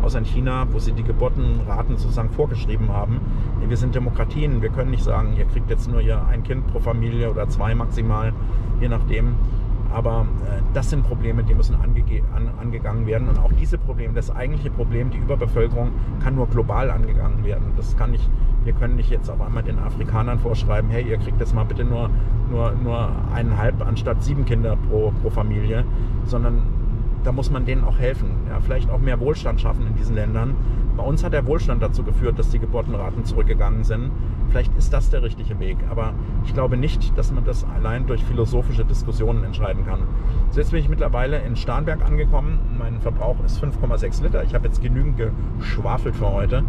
außer in China, wo sie die Geburtenraten sozusagen vorgeschrieben haben, wir sind Demokratien, wir können nicht sagen, ihr kriegt jetzt nur hier ein Kind pro Familie oder zwei maximal, je nachdem. Aber äh, das sind Probleme, die müssen ange an, angegangen werden. Und auch diese Probleme, das eigentliche Problem, die Überbevölkerung, kann nur global angegangen werden. Das kann nicht, wir können nicht jetzt auf einmal den Afrikanern vorschreiben, hey, ihr kriegt jetzt mal bitte nur, nur, nur eineinhalb anstatt sieben Kinder pro, pro Familie, sondern da muss man denen auch helfen. Ja, vielleicht auch mehr Wohlstand schaffen in diesen Ländern. Bei uns hat der Wohlstand dazu geführt, dass die Geburtenraten zurückgegangen sind. Vielleicht ist das der richtige Weg, aber ich glaube nicht, dass man das allein durch philosophische Diskussionen entscheiden kann. So, jetzt bin ich mittlerweile in Starnberg angekommen. Mein Verbrauch ist fünf Komma sechs Liter. Ich habe jetzt genügend geschwafelt für heute.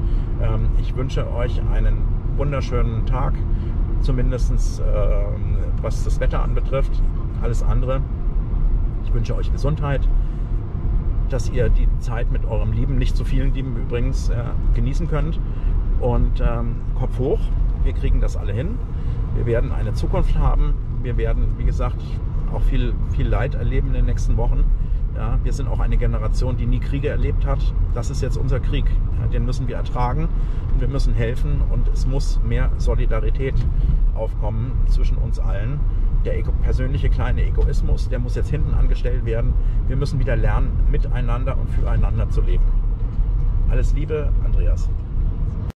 Ich wünsche euch einen wunderschönen Tag, zumindest was das Wetter anbetrifft. Alles andere. Ich wünsche euch Gesundheit, dass ihr die Zeit mit eurem Lieben, nicht zu vielen Lieben übrigens, äh, genießen könnt. Und ähm, Kopf hoch, wir kriegen das alle hin. Wir werden eine Zukunft haben. Wir werden, wie gesagt, auch viel, viel Leid erleben in den nächsten Wochen. Ja, wir sind auch eine Generation, die nie Kriege erlebt hat. Das ist jetzt unser Krieg. Ja, den müssen wir ertragen und wir müssen helfen. Und es muss mehr Solidarität aufkommen zwischen uns allen. Der ego- persönliche kleine Egoismus, der muss jetzt hinten angestellt werden. Wir müssen wieder lernen, miteinander und füreinander zu leben. Alles Liebe, Andreas.